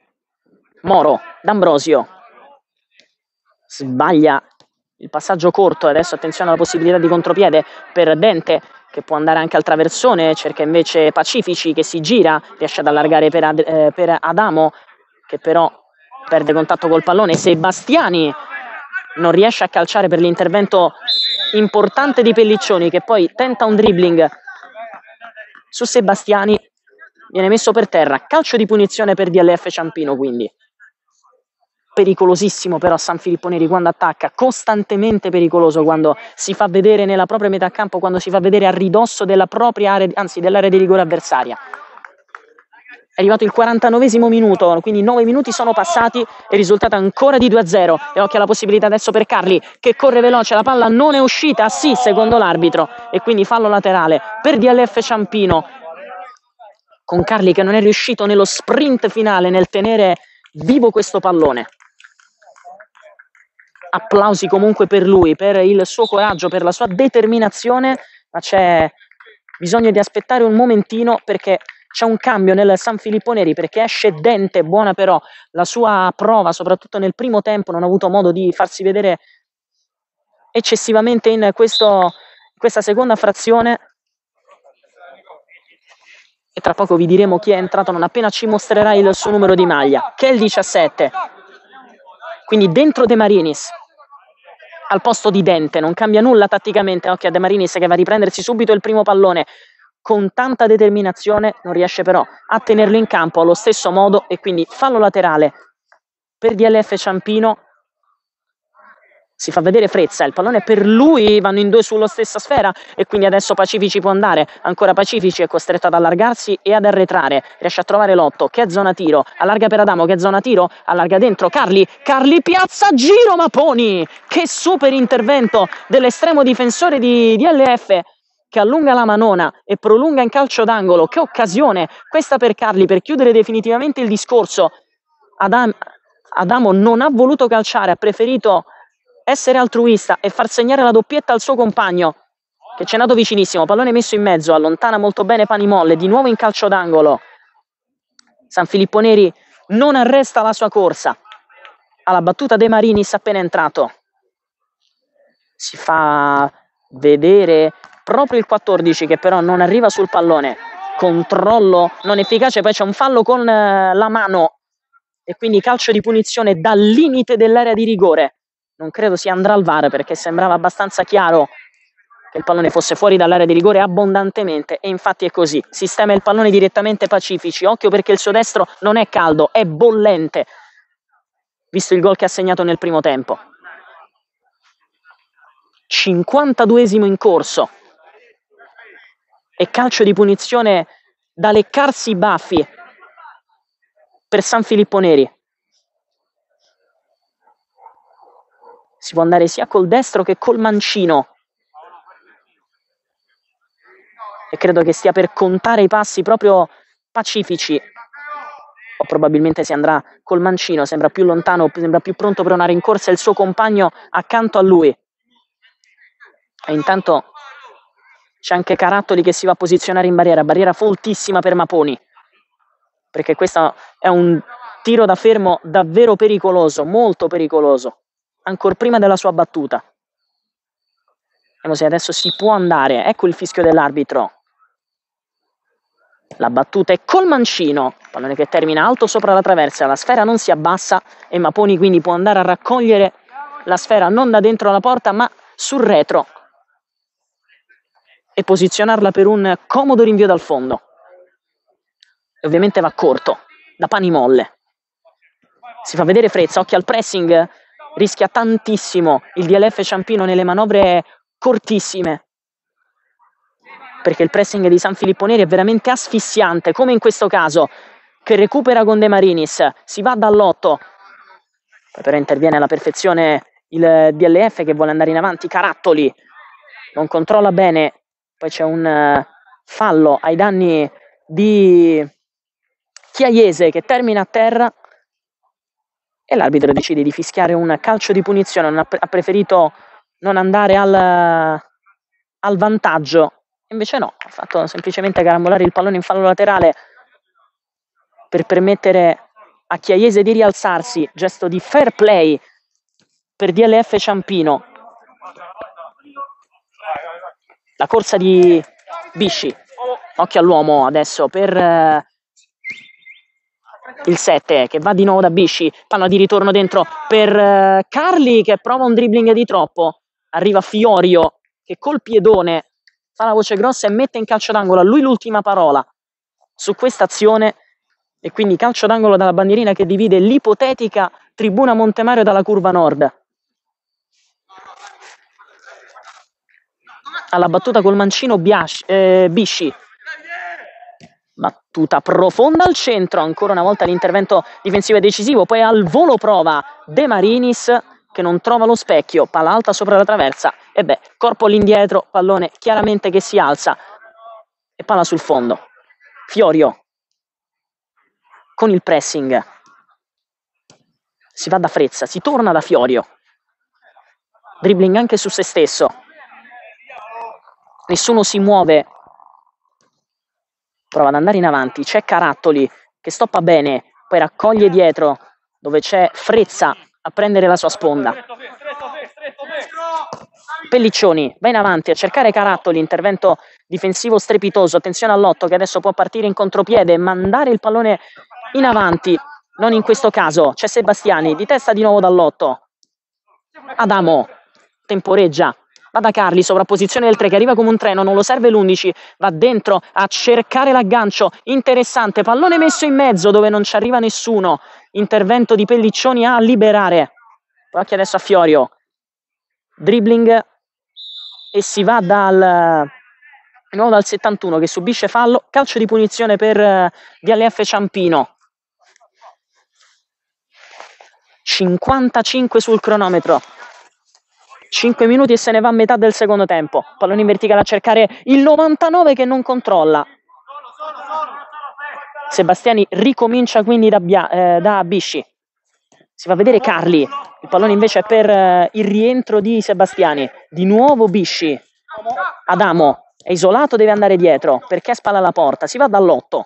Moro, D'Ambrosio sbaglia il passaggio corto, adesso attenzione alla possibilità di contropiede per Dente che può andare anche al traversone, cerca invece Pacifici che si gira, riesce ad allargare per Adamo che però perde contatto col pallone. Sebastiani non riesce a calciare per l'intervento importante di Pelliccioni che poi tenta un dribbling su Sebastiani, Viene messo per terra, calcio di punizione per DLF Ciampino, quindi pericolosissimo però San Filippo Neri quando attacca, costantemente pericoloso quando si fa vedere nella propria metà campo, quando si fa vedere a ridosso della propria area, anzi dell'area di rigore avversaria. È arrivato il 49esimo minuto, quindi 9 minuti sono passati e il risultato ancora di 2-0. E occhio alla possibilità adesso per Carli, che corre veloce, la palla non è uscita, sì, secondo l'arbitro, e quindi fallo laterale per DLF Ciampino, con Carli che non è riuscito nello sprint finale nel tenere vivo questo pallone. Applausi comunque per lui, per il suo coraggio, per la sua determinazione, ma c'è bisogno di aspettare un momentino perché c'è un cambio nel San Filippo Neri, perché esce Dente, buona però la sua prova, soprattutto nel primo tempo, non ha avuto modo di farsi vedere eccessivamente in questa seconda frazione. E tra poco vi diremo chi è entrato non appena ci mostrerà il suo numero di maglia, che è il 17. Quindi dentro De Marinis, al posto di Dente, non cambia nulla tatticamente. Occhio a De Marinis che va a riprendersi subito il primo pallone. Con tanta determinazione non riesce però a tenerlo in campo allo stesso modo e quindi fallo laterale per DLF Ciampino. Si fa vedere Frezza, il pallone per lui, vanno in due sulla stessa sfera e quindi adesso Pacifici può andare, ancora Pacifici è costretto ad allargarsi e ad arretrare, riesce a trovare Lotto che è zona tiro, allarga per Adamo che è zona tiro, allarga dentro Carli piazza, giro Maponi, che super intervento dell'estremo difensore di DLF, che allunga la manona e prolunga in calcio d'angolo. Che occasione questa per Carli per chiudere definitivamente il discorso. Adamo non ha voluto calciare, ha preferito essere altruista e far segnare la doppietta al suo compagno che c'è nato vicinissimo. Pallone messo in mezzo, allontana molto bene Panimolle, di nuovo in calcio d'angolo. San Filippo Neri non arresta la sua corsa, alla battuta De Marinis appena entrato. Si fa vedere proprio il 14 che però non arriva sul pallone, controllo non efficace, poi c'è un fallo con la mano e quindi calcio di punizione dal limite dell'area di rigore. Non credo si andrà al VAR perché sembrava abbastanza chiaro che il pallone fosse fuori dall'area di rigore abbondantemente e infatti è così. Sistema il pallone direttamente Pacifici, occhio perché il suo destro non è caldo, è bollente, visto il gol che ha segnato nel primo tempo. 52esimo in corso e calcio di punizione da leccarsi i baffi per San Filippo Neri. Si può andare sia col destro che col mancino. E credo che stia per contare i passi proprio Pacifici. O probabilmente si andrà col mancino, sembra più lontano, sembra più pronto per una rincorsa il suo compagno accanto a lui. E intanto c'è anche Carattoli che si va a posizionare in barriera. Barriera foltissima per Maponi. Perché questo è un tiro da fermo davvero pericoloso, molto pericoloso. Ancora prima della sua battuta. Vediamo se adesso si può andare. Ecco il fischio dell'arbitro. La battuta è col mancino. Pallone che termina alto sopra la traversa. La sfera non si abbassa e Maponi quindi può andare a raccogliere la sfera non da dentro la porta ma sul retro e posizionarla per un comodo rinvio dal fondo. E ovviamente va corto da Panimolle. Si fa vedere Frezza, occhio al pressing. Rischia tantissimo il DLF Ciampino nelle manovre cortissime, perché il pressing di San Filippo Neri è veramente asfissiante, come in questo caso, che recupera con De Marinis, si va dall'8, poi però interviene alla perfezione il DLF che vuole andare in avanti. Carattoli non controlla bene, poi c'è un fallo ai danni di Chiaiese che termina a terra. E l'arbitro decide di fischiare un calcio di punizione, ha preferito non andare al vantaggio, invece no, ha fatto semplicemente carambolare il pallone in fallo laterale per permettere a Chiaiese di rialzarsi, gesto di fair play per DLF Ciampino. La corsa di Bisci, occhio all'uomo adesso per il 7 che va di nuovo da Bisci, palla di ritorno dentro per Carli che prova un dribbling di troppo, arriva Fiorio che col piedone fa la voce grossa e mette in calcio d'angolo a lui l'ultima parola. su questa azione, e quindi calcio d'angolo dalla bandierina che divide l'ipotetica tribuna Montemario dalla curva nord. Alla battuta col mancino Bisci, battuta profonda al centro, ancora una volta l'intervento difensivo è decisivo, poi al volo prova De Marinis che non trova lo specchio, palla alta sopra la traversa, e beh, corpo all'indietro, pallone chiaramente che si alza e palla sul fondo. Fiorio con il pressing, si va da Frezza, si torna da Fiorio, dribbling anche su se stesso, nessuno si muove, prova ad andare in avanti, c'è Carattoli che stoppa bene, poi raccoglie dietro dove c'è Frezza a prendere la sua sponda. Pelliccioni va in avanti a cercare Carattoli, intervento difensivo strepitoso, attenzione all'8 che adesso può partire in contropiede e mandare il pallone in avanti, non in questo caso, c'è Sebastiani di testa di nuovo dall'8, Adamo temporeggia, va da Carli, sovrapposizione del 3 che arriva come un treno, non lo serve l'11, va dentro a cercare l'aggancio, interessante, pallone messo in mezzo dove non ci arriva nessuno, intervento di Pelliccioni a liberare, occhio adesso a Fiorio, dribbling e si va dal 71 che subisce fallo, calcio di punizione per DLF Ciampino. 55 sul cronometro, 5 minuti e se ne va a metà del secondo tempo, pallone in verticale a cercare il 99 che non controlla, Sebastiani ricomincia quindi da Bisci, si fa vedere Carli, il pallone invece è per il rientro di Sebastiani, di nuovo Bisci, Adamo è isolato, deve andare dietro perché spalla la porta, si va dall'8,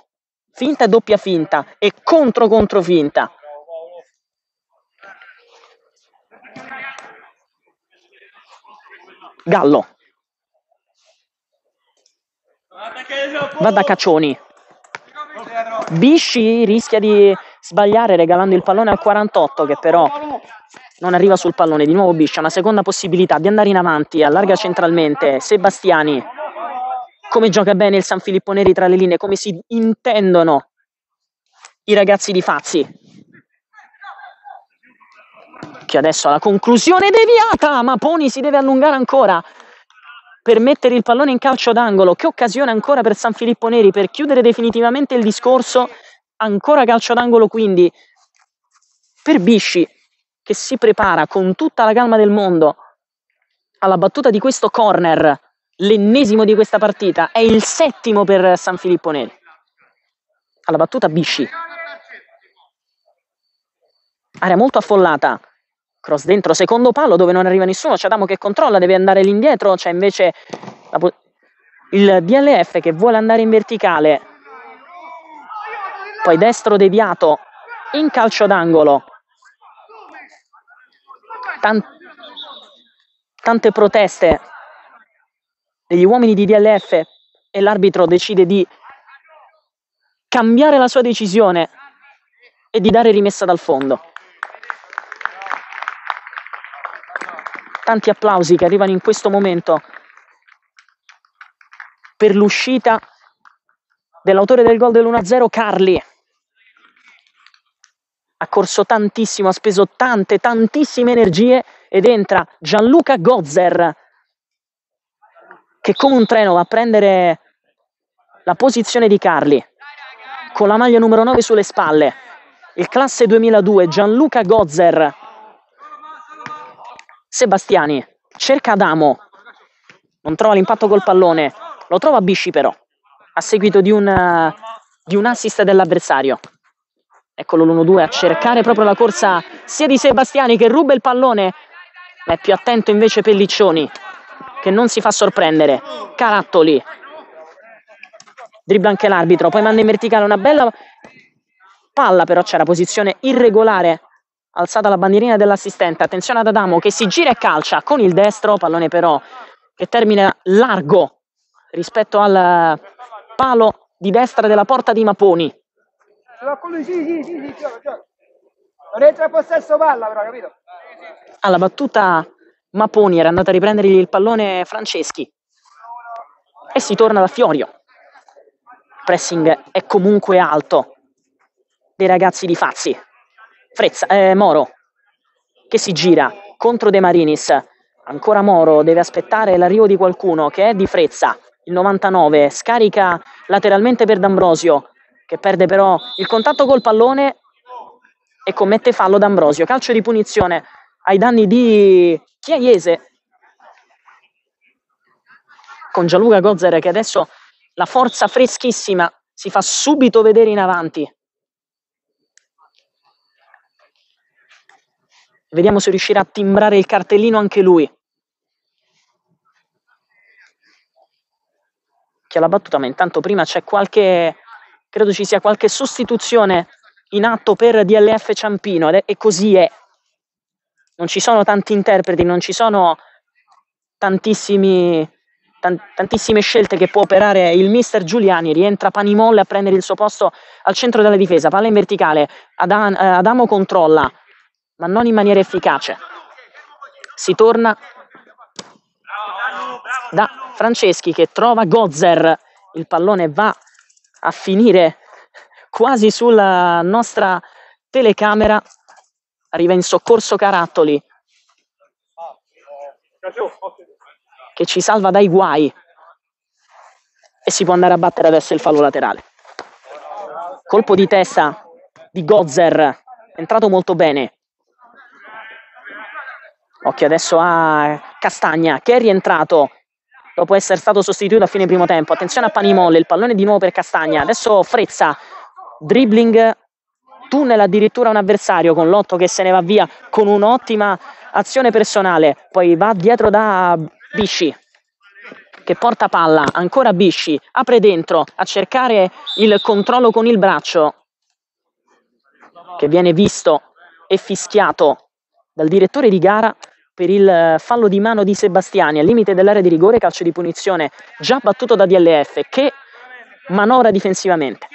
finta e doppia finta e contro finta, Gallo va da Caccioni, Bisci rischia di sbagliare regalando il pallone al 48 che però non arriva sul pallone, di nuovo Bisci ha una seconda possibilità di andare in avanti, allarga centralmente Sebastiani, come gioca bene il San Filippo Neri tra le linee, come si intendono i ragazzi di Fazzi, che adesso alla conclusione deviata, ma Poni si deve allungare ancora per mettere il pallone in calcio d'angolo, che occasione ancora per San Filippo Neri per chiudere definitivamente il discorso, ancora calcio d'angolo quindi per Bisci che si prepara con tutta la calma del mondo alla battuta di questo corner, l'ennesimo di questa partita, è il settimo per San Filippo Neri, alla battuta Bisci, area molto affollata, cross dentro, secondo palo dove non arriva nessuno, c'è Adamo che controlla, deve andare lì indietro, c'è invece il DLF che vuole andare in verticale, poi destro deviato in calcio d'angolo, tante proteste degli uomini di DLF e l'arbitro decide di cambiare la sua decisione e di dare rimessa dal fondo. Tanti applausi che arrivano in questo momento per l'uscita dell'autore del gol dell'1-0, Carli. Ha corso tantissimo, ha speso tantissime energie ed entra Gianluca Gozzer che come un treno va a prendere la posizione di Carli con la maglia numero 9 sulle spalle, il classe 2002 Gianluca Gozzer. Sebastiani cerca Adamo, non trova l'impatto col pallone, lo trova Bisci però, a seguito di un assist dell'avversario. Eccolo l'1-2 a cercare proprio la corsa sia di Sebastiani che ruba il pallone, ma è più attento invece Pelliccioni che non si fa sorprendere. Carattoli dribbla anche l'arbitro, poi manda in verticale una bella palla, però c'è la posizione irregolare. Alzata la bandierina dell'assistente, attenzione ad Adamo che si gira e calcia con il destro, pallone però che termina largo rispetto al palo di destra della porta di Maponi. Non entra possesso palla però, capito? Alla battuta Maponi era andato a riprendergli il pallone Franceschi e si torna da Fiorio, pressing è comunque alto dei ragazzi di Fazzi. Frezza, Moro che si gira contro De Marinis, ancora Moro, deve aspettare l'arrivo di qualcuno che è di Frezza, il 99, scarica lateralmente per D'Ambrosio che perde però il contatto col pallone e commette fallo D'Ambrosio, calcio di punizione ai danni di Chiaiese, con Gianluca Gozzer che adesso la forza freschissima si fa subito vedere in avanti. Vediamo se riuscirà a timbrare il cartellino anche lui. Chi ha la battuta, ma intanto prima c'è qualche, credo ci sia qualche sostituzione in atto per DLF Ciampino e così è. Non ci sono tanti interpreti, non ci sono tantissime scelte che può operare il mister Giuliani. Rientra Panimolle a prendere il suo posto al centro della difesa, palla in verticale, Adamo controlla ma non in maniera efficace. Si torna da Franceschi che trova Gozzer, il pallone va a finire quasi sulla nostra telecamera, arriva in soccorso Carattoli che ci salva dai guai e si può andare a battere adesso il fallo laterale. Colpo di testa di Gozzer, entrato molto bene. Occhio adesso a Castagna che è rientrato dopo essere stato sostituito a fine primo tempo. Attenzione a Panimolle, il pallone di nuovo per Castagna, adesso Frezza, dribbling, tunnel addirittura un avversario con Lotto che se ne va via con un'ottima azione personale, poi va dietro da Bisci che porta palla, ancora Bisci, apre dentro a cercare il controllo con il braccio che viene visto e fischiato dal direttore di gara per il fallo di mano di Sebastiani al limite dell'area di rigore, calcio di punizione già battuto da DLF che manovra difensivamente.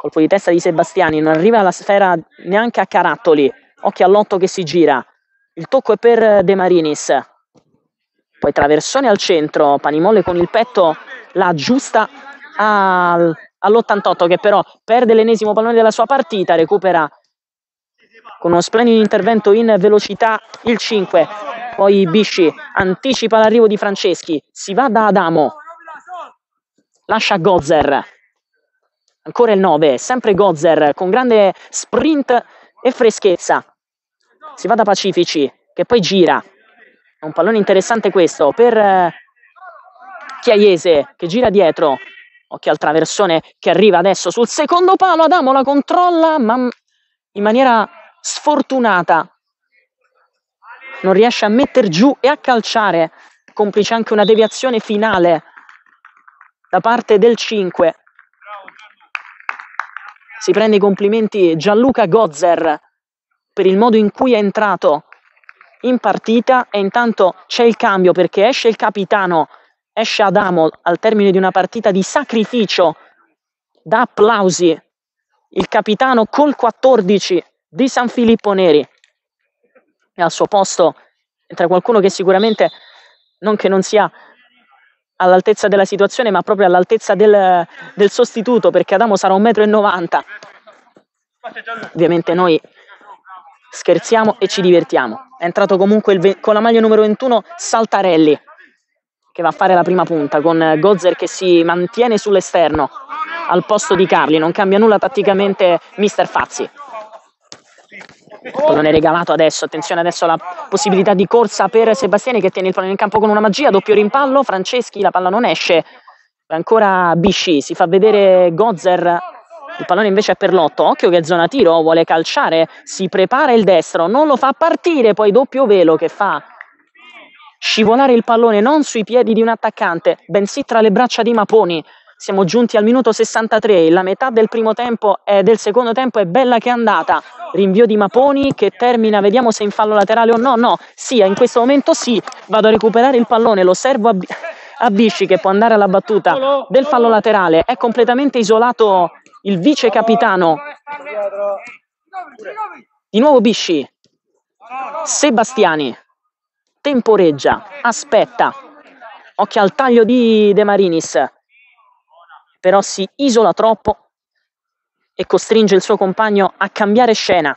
Colpo di testa di Sebastiani, non arriva la sfera neanche a Carattoli, occhio all'Otto che si gira, il tocco è per De Marinis, poi traversone al centro, Panimolle con il petto la aggiusta all'88 che però perde l'ennesimo pallone della sua partita, recupera con uno splendido intervento in velocità il 5, poi Bisci anticipa l'arrivo di Franceschi, si va da Adamo, lascia Gozzer, ancora il 9, sempre Gozzer con grande sprint e freschezza, si va da Pacifici che poi gira, è un pallone interessante questo per Chiaiese che gira dietro, occhio al traversone che arriva adesso sul secondo palo, Adamo la controlla ma in maniera sfortunata non riesce a metter giù e a calciare, complice anche una deviazione finale da parte del 5. Si prende i complimenti Gianluca Gozzer per il modo in cui è entrato in partita e intanto c'è il cambio perché esce il capitano, esce Adamo al termine di una partita di sacrificio, da applausi il capitano col 14 di San Filippo Neri, e al suo posto entra qualcuno che sicuramente non che non sia all'altezza della situazione ma proprio all'altezza del sostituto, perché Adamo sarà 1,90 m. Ovviamente noi scherziamo e ci divertiamo, è entrato comunque con la maglia numero 21 Saltarelli che va a fare la prima punta con Gozzer che si mantiene sull'esterno al posto di Carli, non cambia nulla tatticamente mister Fazzi. Pallone regalato adesso, attenzione adesso alla possibilità di corsa per Sebastiani che tiene il pallone in campo con una magia, doppio rimpallo, Franceschi, la palla non esce, ancora Bisci, si fa vedere Gozzer, il pallone invece è per Lotto, occhio che zona tiro, vuole calciare, si prepara il destro, non lo fa partire, poi doppio velo che fa scivolare il pallone non sui piedi di un attaccante, bensì tra le braccia di Maponi. Siamo giunti al minuto 63, la metà del primo tempo e del secondo tempo è bella che è andata. Rinvio di Maponi che termina, vediamo se in fallo laterale o no. No, sì, in questo momento sì, vado a recuperare il pallone, lo servo a Bisci che può andare alla battuta del fallo laterale. È completamente isolato il vice capitano. Di nuovo Bisci. Sebastiani temporeggia, aspetta. Occhio al taglio di De Marinis. però si isola troppo e costringe il suo compagno a cambiare scena.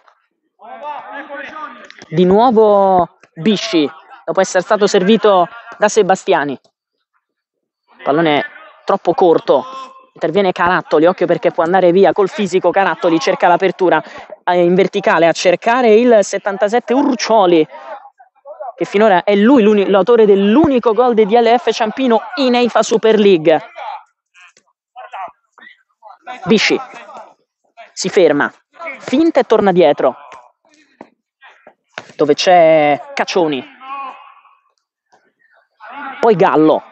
Di nuovo Bisci, dopo essere stato servito da Sebastiani. Pallone troppo corto, interviene Carattoli, occhio perché può andare via col fisico. Carattoli cerca l'apertura in verticale a cercare il 77 Urcioli, che finora è lui l'autore dell'unico gol di DLF Ciampino in Eifa Super League. Bisci si ferma, finta e torna dietro, dove c'è Caccioni, poi Gallo,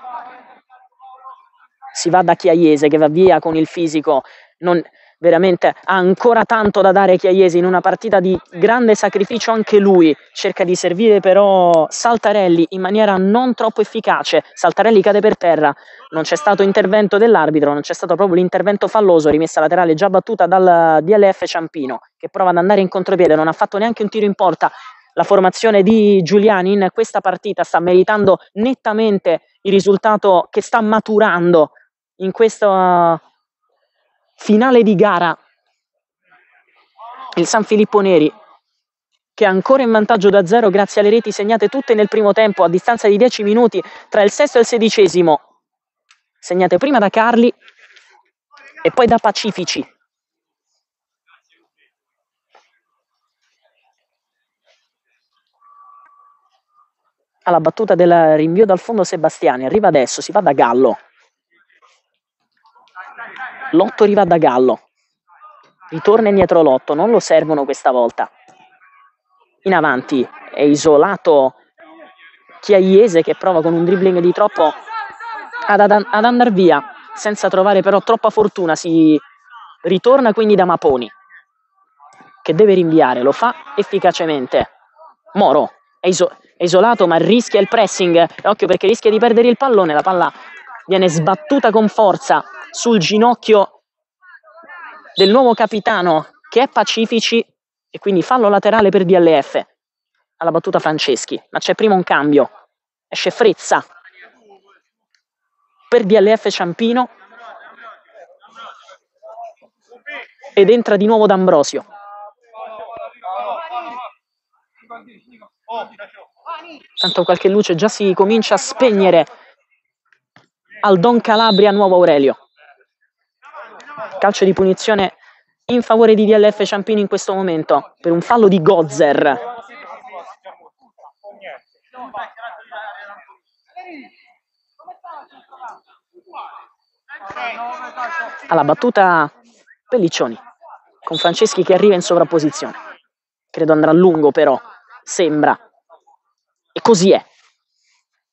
si va da Chiaiese che va via con il fisico. Non veramente ha ancora tanto da dare Chiaiese in una partita di grande sacrificio anche lui, cerca di servire però Saltarelli in maniera non troppo efficace. Saltarelli cade per terra, non c'è stato intervento dell'arbitro, non c'è stato proprio l'intervento falloso. Rimessa laterale già battuta dal DLF Ciampino, che prova ad andare in contropiede, non ha fatto neanche un tiro in porta. La formazione di Giuliani in questa partita sta meritando nettamente il risultato che sta maturando in questa finale di gara. Il San Filippo Neri, che è ancora in vantaggio da 0 grazie alle reti segnate tutte nel primo tempo, a distanza di 10 minuti tra il sesto e il sedicesimo, segnate prima da Carli e poi da Pacifici. Alla battuta del rinvio dal fondo Sebastiani, arriva adesso, si va da Gallo. Lotto arriva da Gallo, ritorna indietro Lotto, non lo servono questa volta. In avanti è isolato Chiaiese, che prova con un dribbling di troppo ad andare via, senza trovare però troppa fortuna. Si ritorna quindi da Maponi, che deve rinviare, lo fa efficacemente. Moro è isolato ma rischia il pressing, occhio perché rischia di perdere il pallone. La palla viene sbattuta con forza sul ginocchio del nuovo capitano, che è Pacifici, e quindi fallo laterale per DLF. Alla battuta Franceschi, ma c'è prima un cambio, esce Frezza per DLF Ciampino ed entra di nuovo D'Ambrosio. Tanto qualche luce già si comincia a spegnere al Don Calabria Nuova Aurelio. Calcio di punizione in favore di DLF Ciampino in questo momento per un fallo di Gozzer. Alla battuta Pelliccioni, con Franceschi che arriva in sovrapposizione, credo andrà a lungo però, sembra. E così è.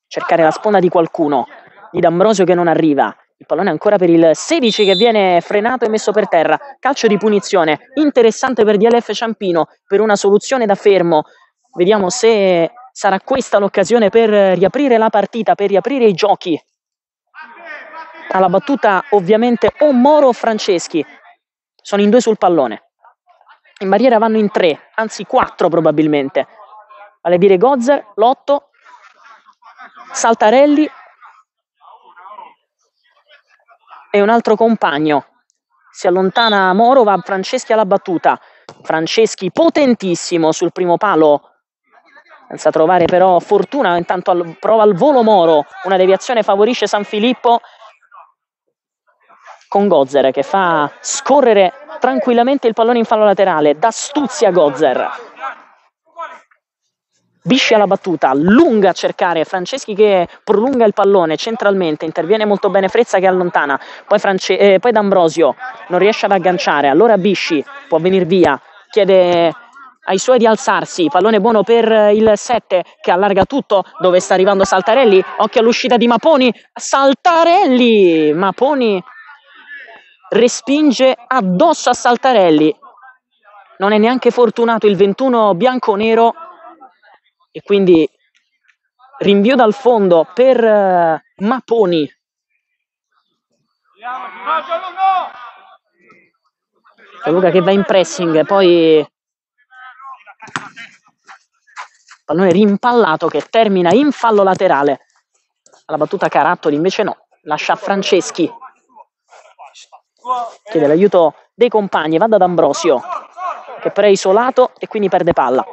Cercare la sponda di qualcuno, di D'Ambrosio che non arriva. Il pallone ancora per il 16 che viene frenato e messo per terra. Calcio di punizione interessante per DLF Ciampino per una soluzione da fermo. Vediamo se sarà questa l'occasione per riaprire la partita, per riaprire i giochi. Alla battuta ovviamente o Moro o Franceschi. Sono in due sul pallone. In barriera vanno in tre, anzi quattro probabilmente. Vale a dire Gozzer, Lotto, Saltarelli e un altro compagno. Si allontana Moro, va Franceschi alla battuta. Franceschi potentissimo sul primo palo, senza trovare però fortuna. Intanto prova al volo Moro, una deviazione favorisce San Filippo, con Gozzer che fa scorrere tranquillamente il pallone in fallo laterale. D'astuzia Gozzer. Bisci alla battuta, lunga a cercare Franceschi che prolunga il pallone centralmente, interviene molto bene Frezza che allontana, poi D'Ambrosio non riesce ad agganciare, allora Bisci può venire via, chiede ai suoi di alzarsi, pallone buono per il 7 che allarga tutto, dove sta arrivando Saltarelli, occhio all'uscita di Maponi, Saltarelli, Maponi respinge addosso a Saltarelli, non è neanche fortunato il 21 bianconero. E quindi rinvio dal fondo per Maponi. Luca che va in pressing, poi pallone rimpallato che termina in fallo laterale. Alla battuta Carattoli invece no, lascia Franceschi. chiede l'aiuto dei compagni, va ad Ambrosio che però è isolato e quindi perde palla.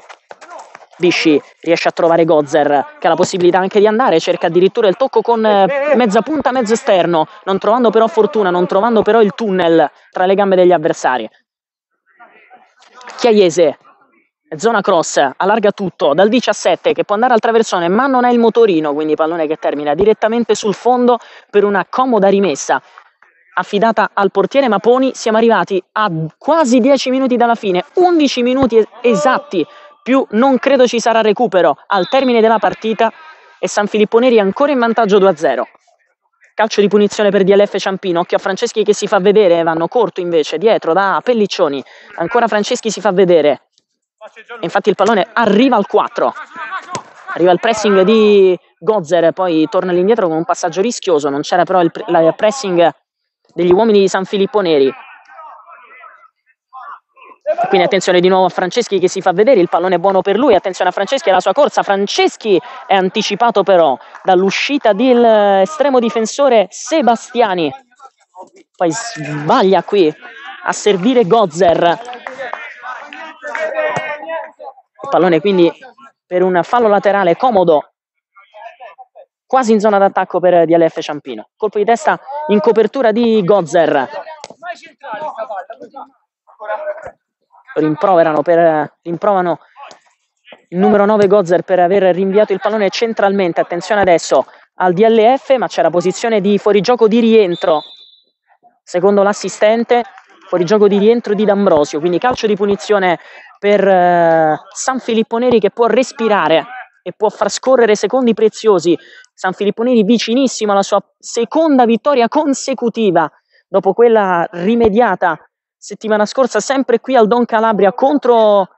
Bisci riesce a trovare Gozzer che ha la possibilità anche di andare, cerca addirittura il tocco con mezza punta, mezzo esterno, non trovando però fortuna, non trovando però il tunnel tra le gambe degli avversari. Chiaiese, zona cross, allarga tutto dal 17 che può andare al traversone ma non ha il motorino, quindi pallone che termina direttamente sul fondo per una comoda rimessa affidata al portiere Maponi. Siamo arrivati a quasi 10 minuti dalla fine, 11 minuti esatti, più non credo ci sarà recupero al termine della partita e San Filippo Neri ancora in vantaggio 2-0. Calcio di punizione per DLF Ciampino, occhio a Franceschi che si fa vedere, vanno corto invece dietro da Pelliccioni, ancora Franceschi si fa vedere e infatti il pallone arriva al 4, arriva il pressing di Gozzer, poi torna lì indietro con un passaggio rischioso, non c'era però il pressing degli uomini di San Filippo Neri. Quindi attenzione di nuovo a Franceschi che si fa vedere, il pallone è buono per lui, attenzione a Franceschi e alla sua corsa, Franceschi è anticipato però dall'uscita dell'estremo difensore Sebastiani, poi sbaglia qui a servire Gozzer, il pallone quindi per un fallo laterale comodo quasi in zona d'attacco per DLF Ciampino, colpo di testa in copertura di Gozzer, rimproverano il numero 9 Gozzer per aver rinviato il pallone centralmente. Attenzione adesso al DLF, ma c'era posizione di fuorigioco di rientro secondo l'assistente, fuorigioco di rientro di D'Ambrosio, quindi calcio di punizione per San Filippo Neri che può respirare e può far scorrere secondi preziosi. San Filippo Neri vicinissimo alla sua seconda vittoria consecutiva dopo quella rimediata settimana scorsa sempre qui al Don Calabria contro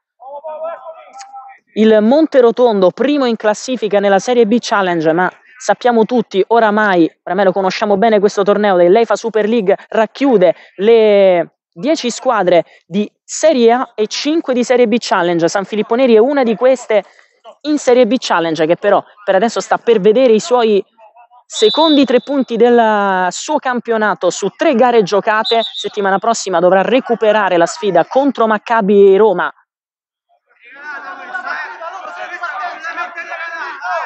il Monterotondo, primo in classifica nella Serie B Challenge, ma sappiamo tutti oramai lo conosciamo bene questo torneo dell'Eifa Super League, racchiude le 10 squadre di Serie A e 5 di Serie B Challenge. San Filippo Neri è una di queste in Serie B Challenge che però per adesso sta per vedere i suoi secondi 3 punti del suo campionato su 3 gare giocate. Settimana prossima dovrà recuperare la sfida contro Maccabi Roma,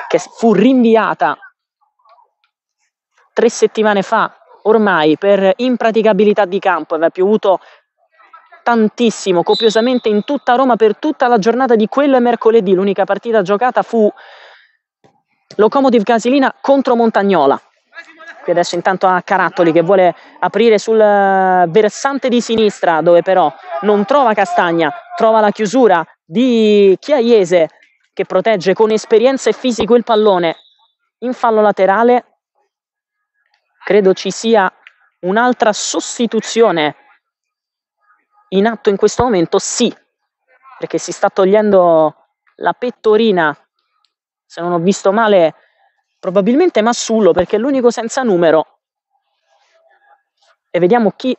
che fu rinviata 3 settimane fa ormai per impraticabilità di campo. Aveva piovuto tantissimo, copiosamente in tutta Roma per tutta la giornata di quel mercoledì. L'unica partita giocata fu Locomotive Casilina contro Montagnola. Qui adesso intanto a Carattoli che vuole aprire sul versante di sinistra, dove però non trova Castagna, trova la chiusura di Chiaiese che protegge con esperienza e fisico il pallone. In fallo laterale credo ci sia un'altra sostituzione in atto in questo momento, sì, perché si sta togliendo la pettorina, se non ho visto male probabilmente Massullo, perché è l'unico senza numero, e vediamo chi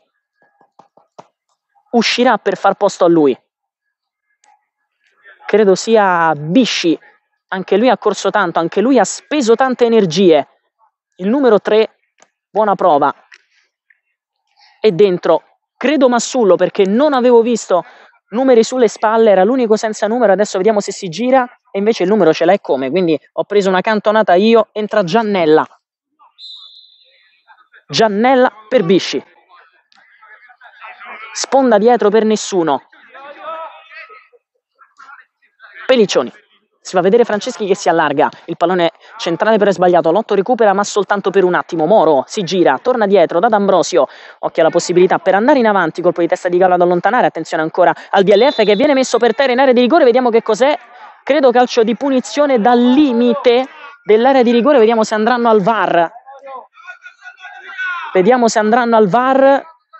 uscirà per far posto a lui. Credo sia Bisci, anche lui ha corso tanto, anche lui ha speso tante energie, il numero 3, buona prova, e dentro credo Massullo, perché non avevo visto numeri sulle spalle, era l'unico senza numero. Adesso vediamo se si gira e invece il numero ce l'ha, e come, quindi ho preso una cantonata io. Entra Giannella per Bisci, sponda dietro per nessuno. Pelliccioni, si fa vedere Franceschi che si allarga, il pallone centrale però è sbagliato, Lotto recupera ma soltanto per un attimo. Moro si gira, torna dietro da D'Ambrosio, occhio alla possibilità per andare in avanti, colpo di testa di Gallo ad allontanare. Attenzione ancora al DLF che viene messo per terra in area di rigore, vediamo che cos'è, credo calcio di punizione dal limite dell'area di rigore, vediamo se andranno al VAR,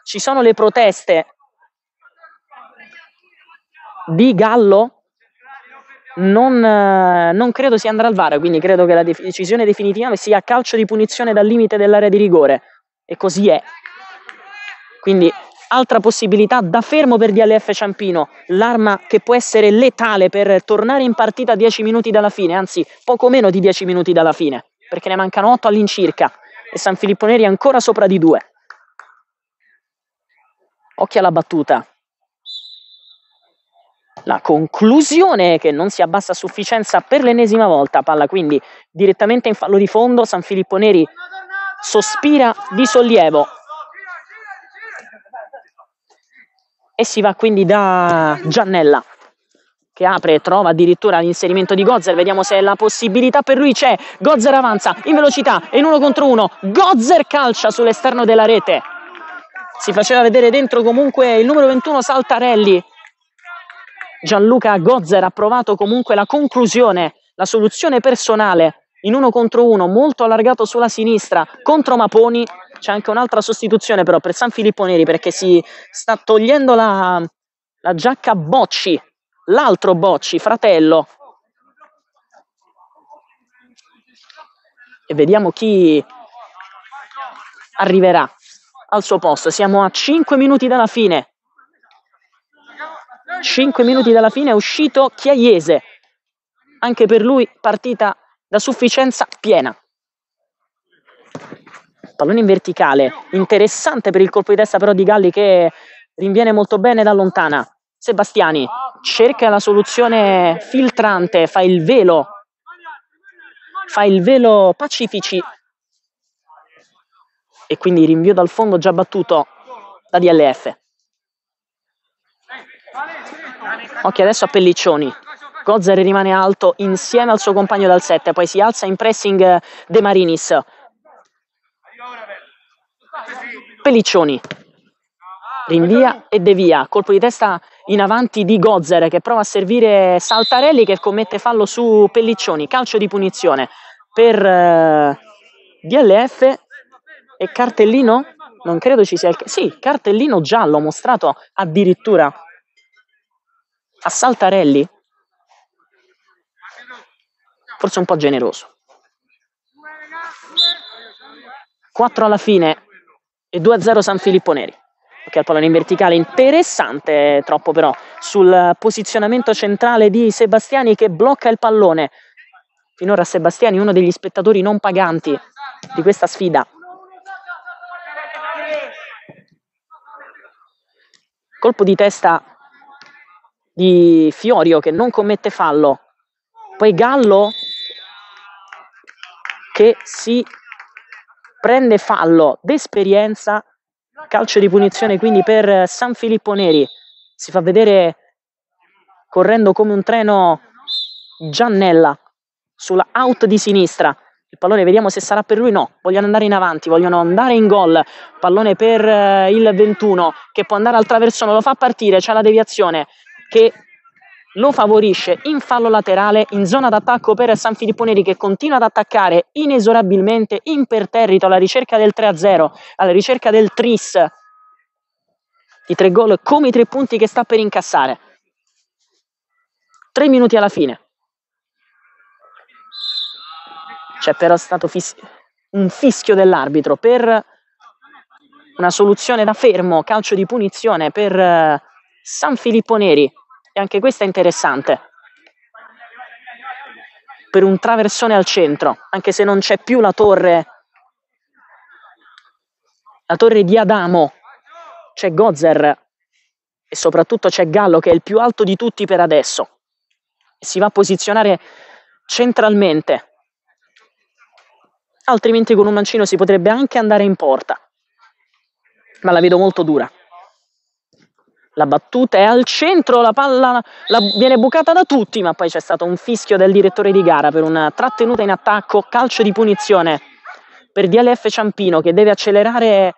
ci sono le proteste di Gallo. Non credo si andrà al VAR, quindi credo che la decisione definitiva sia calcio di punizione dal limite dell'area di rigore, e così è. Quindi altra possibilità da fermo per DLF Ciampino, l'arma che può essere letale per tornare in partita 10 minuti dalla fine, anzi poco meno di 10 minuti dalla fine, perché ne mancano 8 all'incirca e San Filippo Neri ancora sopra di 2. Occhio alla battuta. La conclusione che non si abbassa a sufficienza per l'ennesima volta, palla quindi direttamente in fallo di fondo. San Filippo Neri sospira di sollievo e si va quindi da Giannella, che apre e trova addirittura l'inserimento di Gozzer. Vediamo se la possibilità per lui c'è. Gozzer avanza in velocità e in 1 contro 1 Gozzer calcia sull'esterno della rete. Si faceva vedere dentro comunque il numero 21 Saltarelli. Gianluca Gozzer ha provato comunque la conclusione, la soluzione personale in 1 contro 1, molto allargato sulla sinistra contro Maponi. C'è anche un'altra sostituzione però per San Filippo Neri, perché si sta togliendo la giacca Bocci, l'altro Bocci, fratello. E vediamo chi arriverà al suo posto. Siamo a 5 minuti dalla fine. 5 minuti dalla fine è uscito Chiaiese, anche per lui partita da sufficienza piena. Pallone in verticale, interessante per il colpo di testa però di Galli, che rinviene molto bene da lontana. Sebastiani cerca la soluzione filtrante, fa il velo Pacifici e quindi rinvio dal fondo già battuto da DLF. Occhio adesso a Pelliccioni. Gozzer rimane alto insieme al suo compagno dal 7, poi si alza in pressing De Marinis. Pelliccioni rinvia e devia, colpo di testa in avanti di Gozzer, che prova a servire Saltarelli, che commette fallo su Pelliccioni. Calcio di punizione per DLF e cartellino, non credo ci sia sì, cartellino giallo mostrato addirittura a Saltarelli, forse un po' generoso. 4 alla fine e 2-0 San Filippo Neri. Ok, il pallone in verticale interessante, troppo però sul posizionamento centrale di Sebastiani, che blocca il pallone. Finora Sebastiani uno degli spettatori non paganti di questa sfida. Colpo di testa di Fiorio, che non commette fallo. Poi Gallo che si prende fallo d'esperienza. Calcio di punizione quindi per San Filippo Neri. Si fa vedere correndo come un treno Giannella sulla out di sinistra. Il pallone vediamo se sarà per lui. No, vogliono andare in avanti, vogliono andare in gol. Pallone per il 21, che può andare al traversone, lo fa partire, c'è la deviazione che lo favorisce in fallo laterale in zona d'attacco per San Filippo Neri, che continua ad attaccare inesorabilmente, imperterrito, alla ricerca del 3-0, alla ricerca del tris, i 3 gol come i 3 punti che sta per incassare. 3 minuti alla fine. C'è però stato un fischio dell'arbitro per una soluzione da fermo, calcio di punizione per San Filippo Neri. E anche questa è interessante, per un traversone al centro, anche se non c'è più la torre di Adamo. C'è Gozzer e soprattutto c'è Gallo, che è il più alto di tutti per adesso, e si va a posizionare centralmente, altrimenti con un mancino si potrebbe anche andare in porta, ma la vedo molto dura. La battuta è al centro, la palla viene bucata da tutti, ma poi c'è stato un fischio del direttore di gara per una trattenuta in attacco. Calcio di punizione per DLF Ciampino, che deve accelerare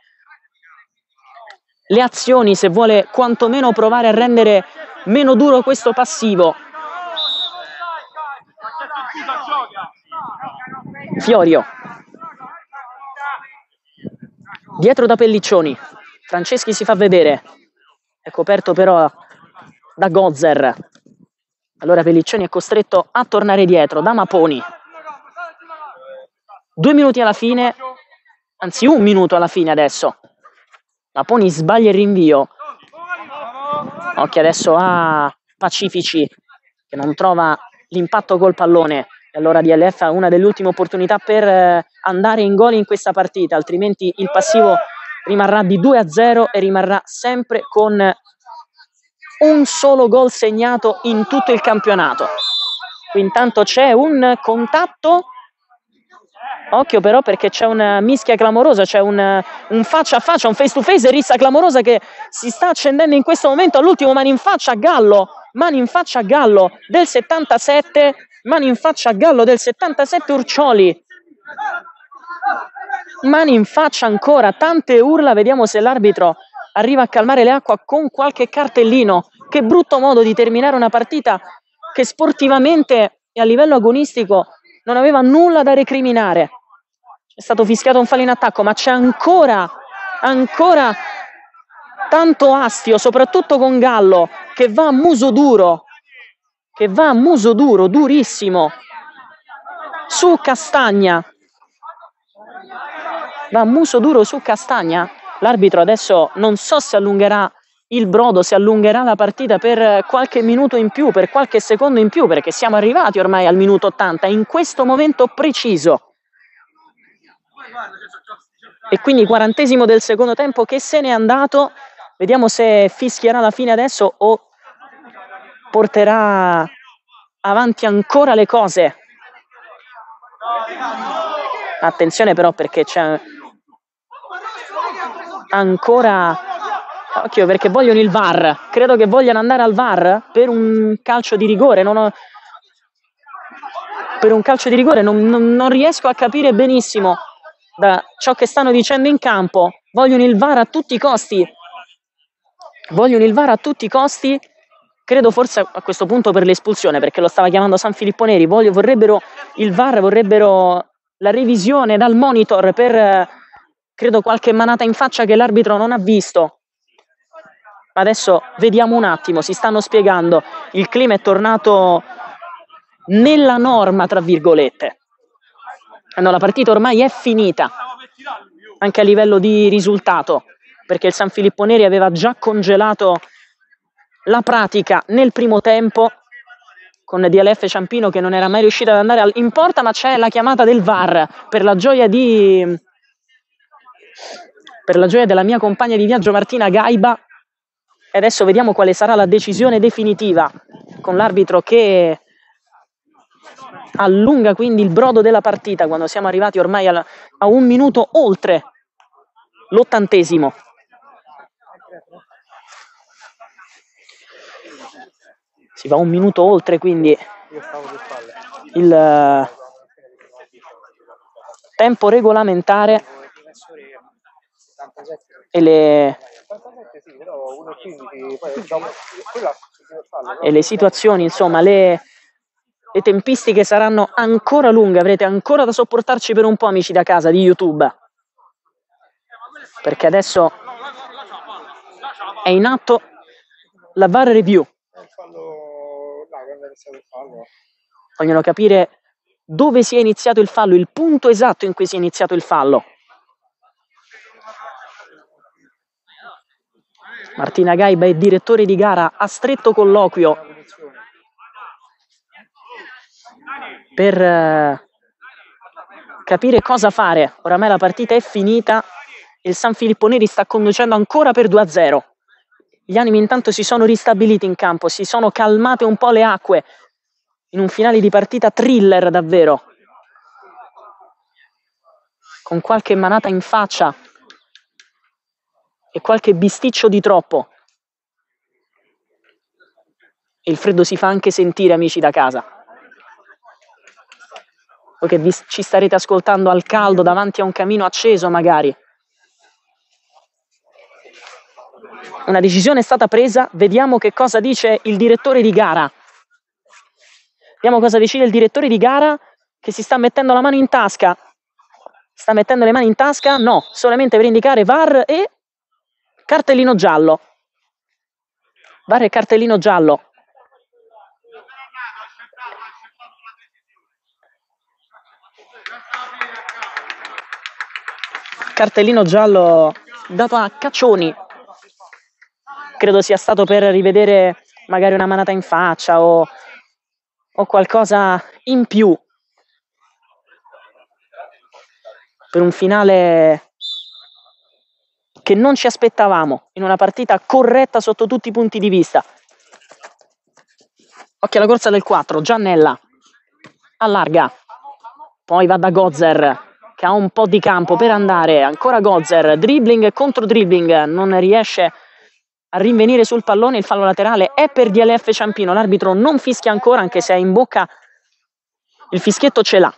le azioni se vuole quantomeno provare a rendere meno duro questo passivo. Fiorio, dietro da Pelliccioni, Franceschi si fa vedere. È coperto però da Gozzer. Allora Pelliccioni è costretto a tornare dietro da Maponi. 2 minuti alla fine, anzi 1 minuto alla fine adesso. Maponi sbaglia il rinvio. Occhio adesso a Pacifici, che non trova l'impatto col pallone. E allora DLF ha una delle ultime opportunità per andare in gol in questa partita, altrimenti il passivo rimarrà di 2-0 e rimarrà sempre con un solo gol segnato in tutto il campionato. Qui intanto c'è un contatto, occhio però perché c'è una mischia clamorosa, c'è un faccia a faccia, un face to face, rissa clamorosa che si sta accendendo in questo momento all'ultimo. Mano in faccia a Gallo del 77, Urcioli. Mani in faccia ancora, tante urla, vediamo se l'arbitro arriva a calmare le acque con qualche cartellino. Che brutto modo di terminare una partita che sportivamente e a livello agonistico non aveva nulla da recriminare. È stato fischiato un fallo in attacco, ma c'è ancora tanto astio, soprattutto con Gallo che va a muso duro, durissimo su Castagna. L'arbitro adesso non so se allungherà il brodo, se allungherà la partita per qualche minuto in più, per qualche secondo in più, perché siamo arrivati ormai al minuto 80 in questo momento preciso, e quindi 40° del secondo tempo che se n'è andato. Vediamo se fischierà la fine adesso o porterà avanti ancora le cose. Attenzione però perché c'è ancora, occhio perché vogliono il VAR, credo che vogliano andare al VAR per un calcio di rigore. Non riesco a capire benissimo da ciò che stanno dicendo in campo. Vogliono il VAR a tutti i costi, credo forse a questo punto per l'espulsione, perché lo stava chiamando San Filippo Neri. Vorrebbero il VAR, vorrebbero la revisione dal monitor per credo qualche manata in faccia che l'arbitro non ha visto. Adesso vediamo un attimo, si stanno spiegando, il clima è tornato nella norma tra virgolette. No, la partita ormai è finita anche a livello di risultato, perché il San Filippo Neri aveva già congelato la pratica nel primo tempo con DLF Ciampino che non era mai riuscita ad andare in porta, ma c'è la chiamata del VAR per la gioia della mia compagna di viaggio Martina Gaiba. E adesso vediamo quale sarà la decisione definitiva, con l'arbitro che allunga quindi il brodo della partita quando siamo arrivati ormai a un minuto oltre l'80°. Si va un minuto oltre, quindi il tempo regolamentare e le situazioni, insomma, le tempistiche saranno ancora lunghe. Avrete ancora da sopportarci per un po', amici da casa di YouTube, perché adesso è in atto la VAR review. Vogliono capire dove si è iniziato il fallo, il punto esatto in cui si è iniziato il fallo. Martina Gaiba è direttore di gara, a stretto colloquio per capire cosa fare. Oramai la partita è finita, il San Filippo Neri sta conducendo ancora per 2-0. Gli animi intanto si sono ristabiliti in campo, si sono calmate un po' le acque in un finale di partita thriller davvero, con qualche manata in faccia e qualche bisticcio di troppo. Il freddo si fa anche sentire, amici da casa, voi che ci starete ascoltando al caldo davanti a un camino acceso magari. Una decisione è stata presa, vediamo che cosa dice il direttore di gara. Vediamo cosa decide il direttore di gara, che si sta mettendo la mano in tasca. Sta mettendo le mani in tasca? No, solamente per indicare VAR e cartellino giallo. VAR e cartellino giallo. Cartellino giallo dato a Caccioni. Credo sia stato per rivedere magari una manata in faccia o qualcosa in più, per un finale che non ci aspettavamo in una partita corretta sotto tutti i punti di vista. Occhio alla corsa del 4, Giannella allarga, poi va da Gozzer che ha un po' di campo per andare, ancora Gozzer, dribbling contro dribbling, non riesce a rinvenire sul pallone, il fallo laterale è per DLF Ciampino, l'arbitro non fischia ancora anche se è in bocca, il fischietto ce l'ha.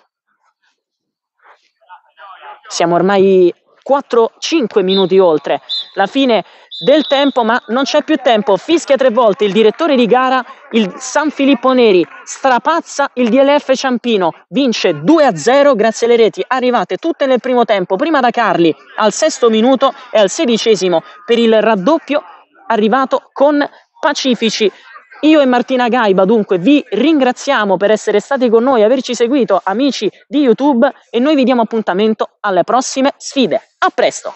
Siamo ormai 4-5 minuti oltre la fine del tempo, ma non c'è più tempo, fischia tre volte il direttore di gara, il San Filippo Neri strapazza il DLF Ciampino, vince 2-0 grazie alle reti arrivate tutte nel primo tempo, prima da Carli al sesto minuto e al sedicesimo per il raddoppio arrivato con Pacifici. Io e Martina Gaiba dunque vi ringraziamo per essere stati con noi, averci seguito amici di YouTube, e noi vi diamo appuntamento alle prossime sfide. A presto!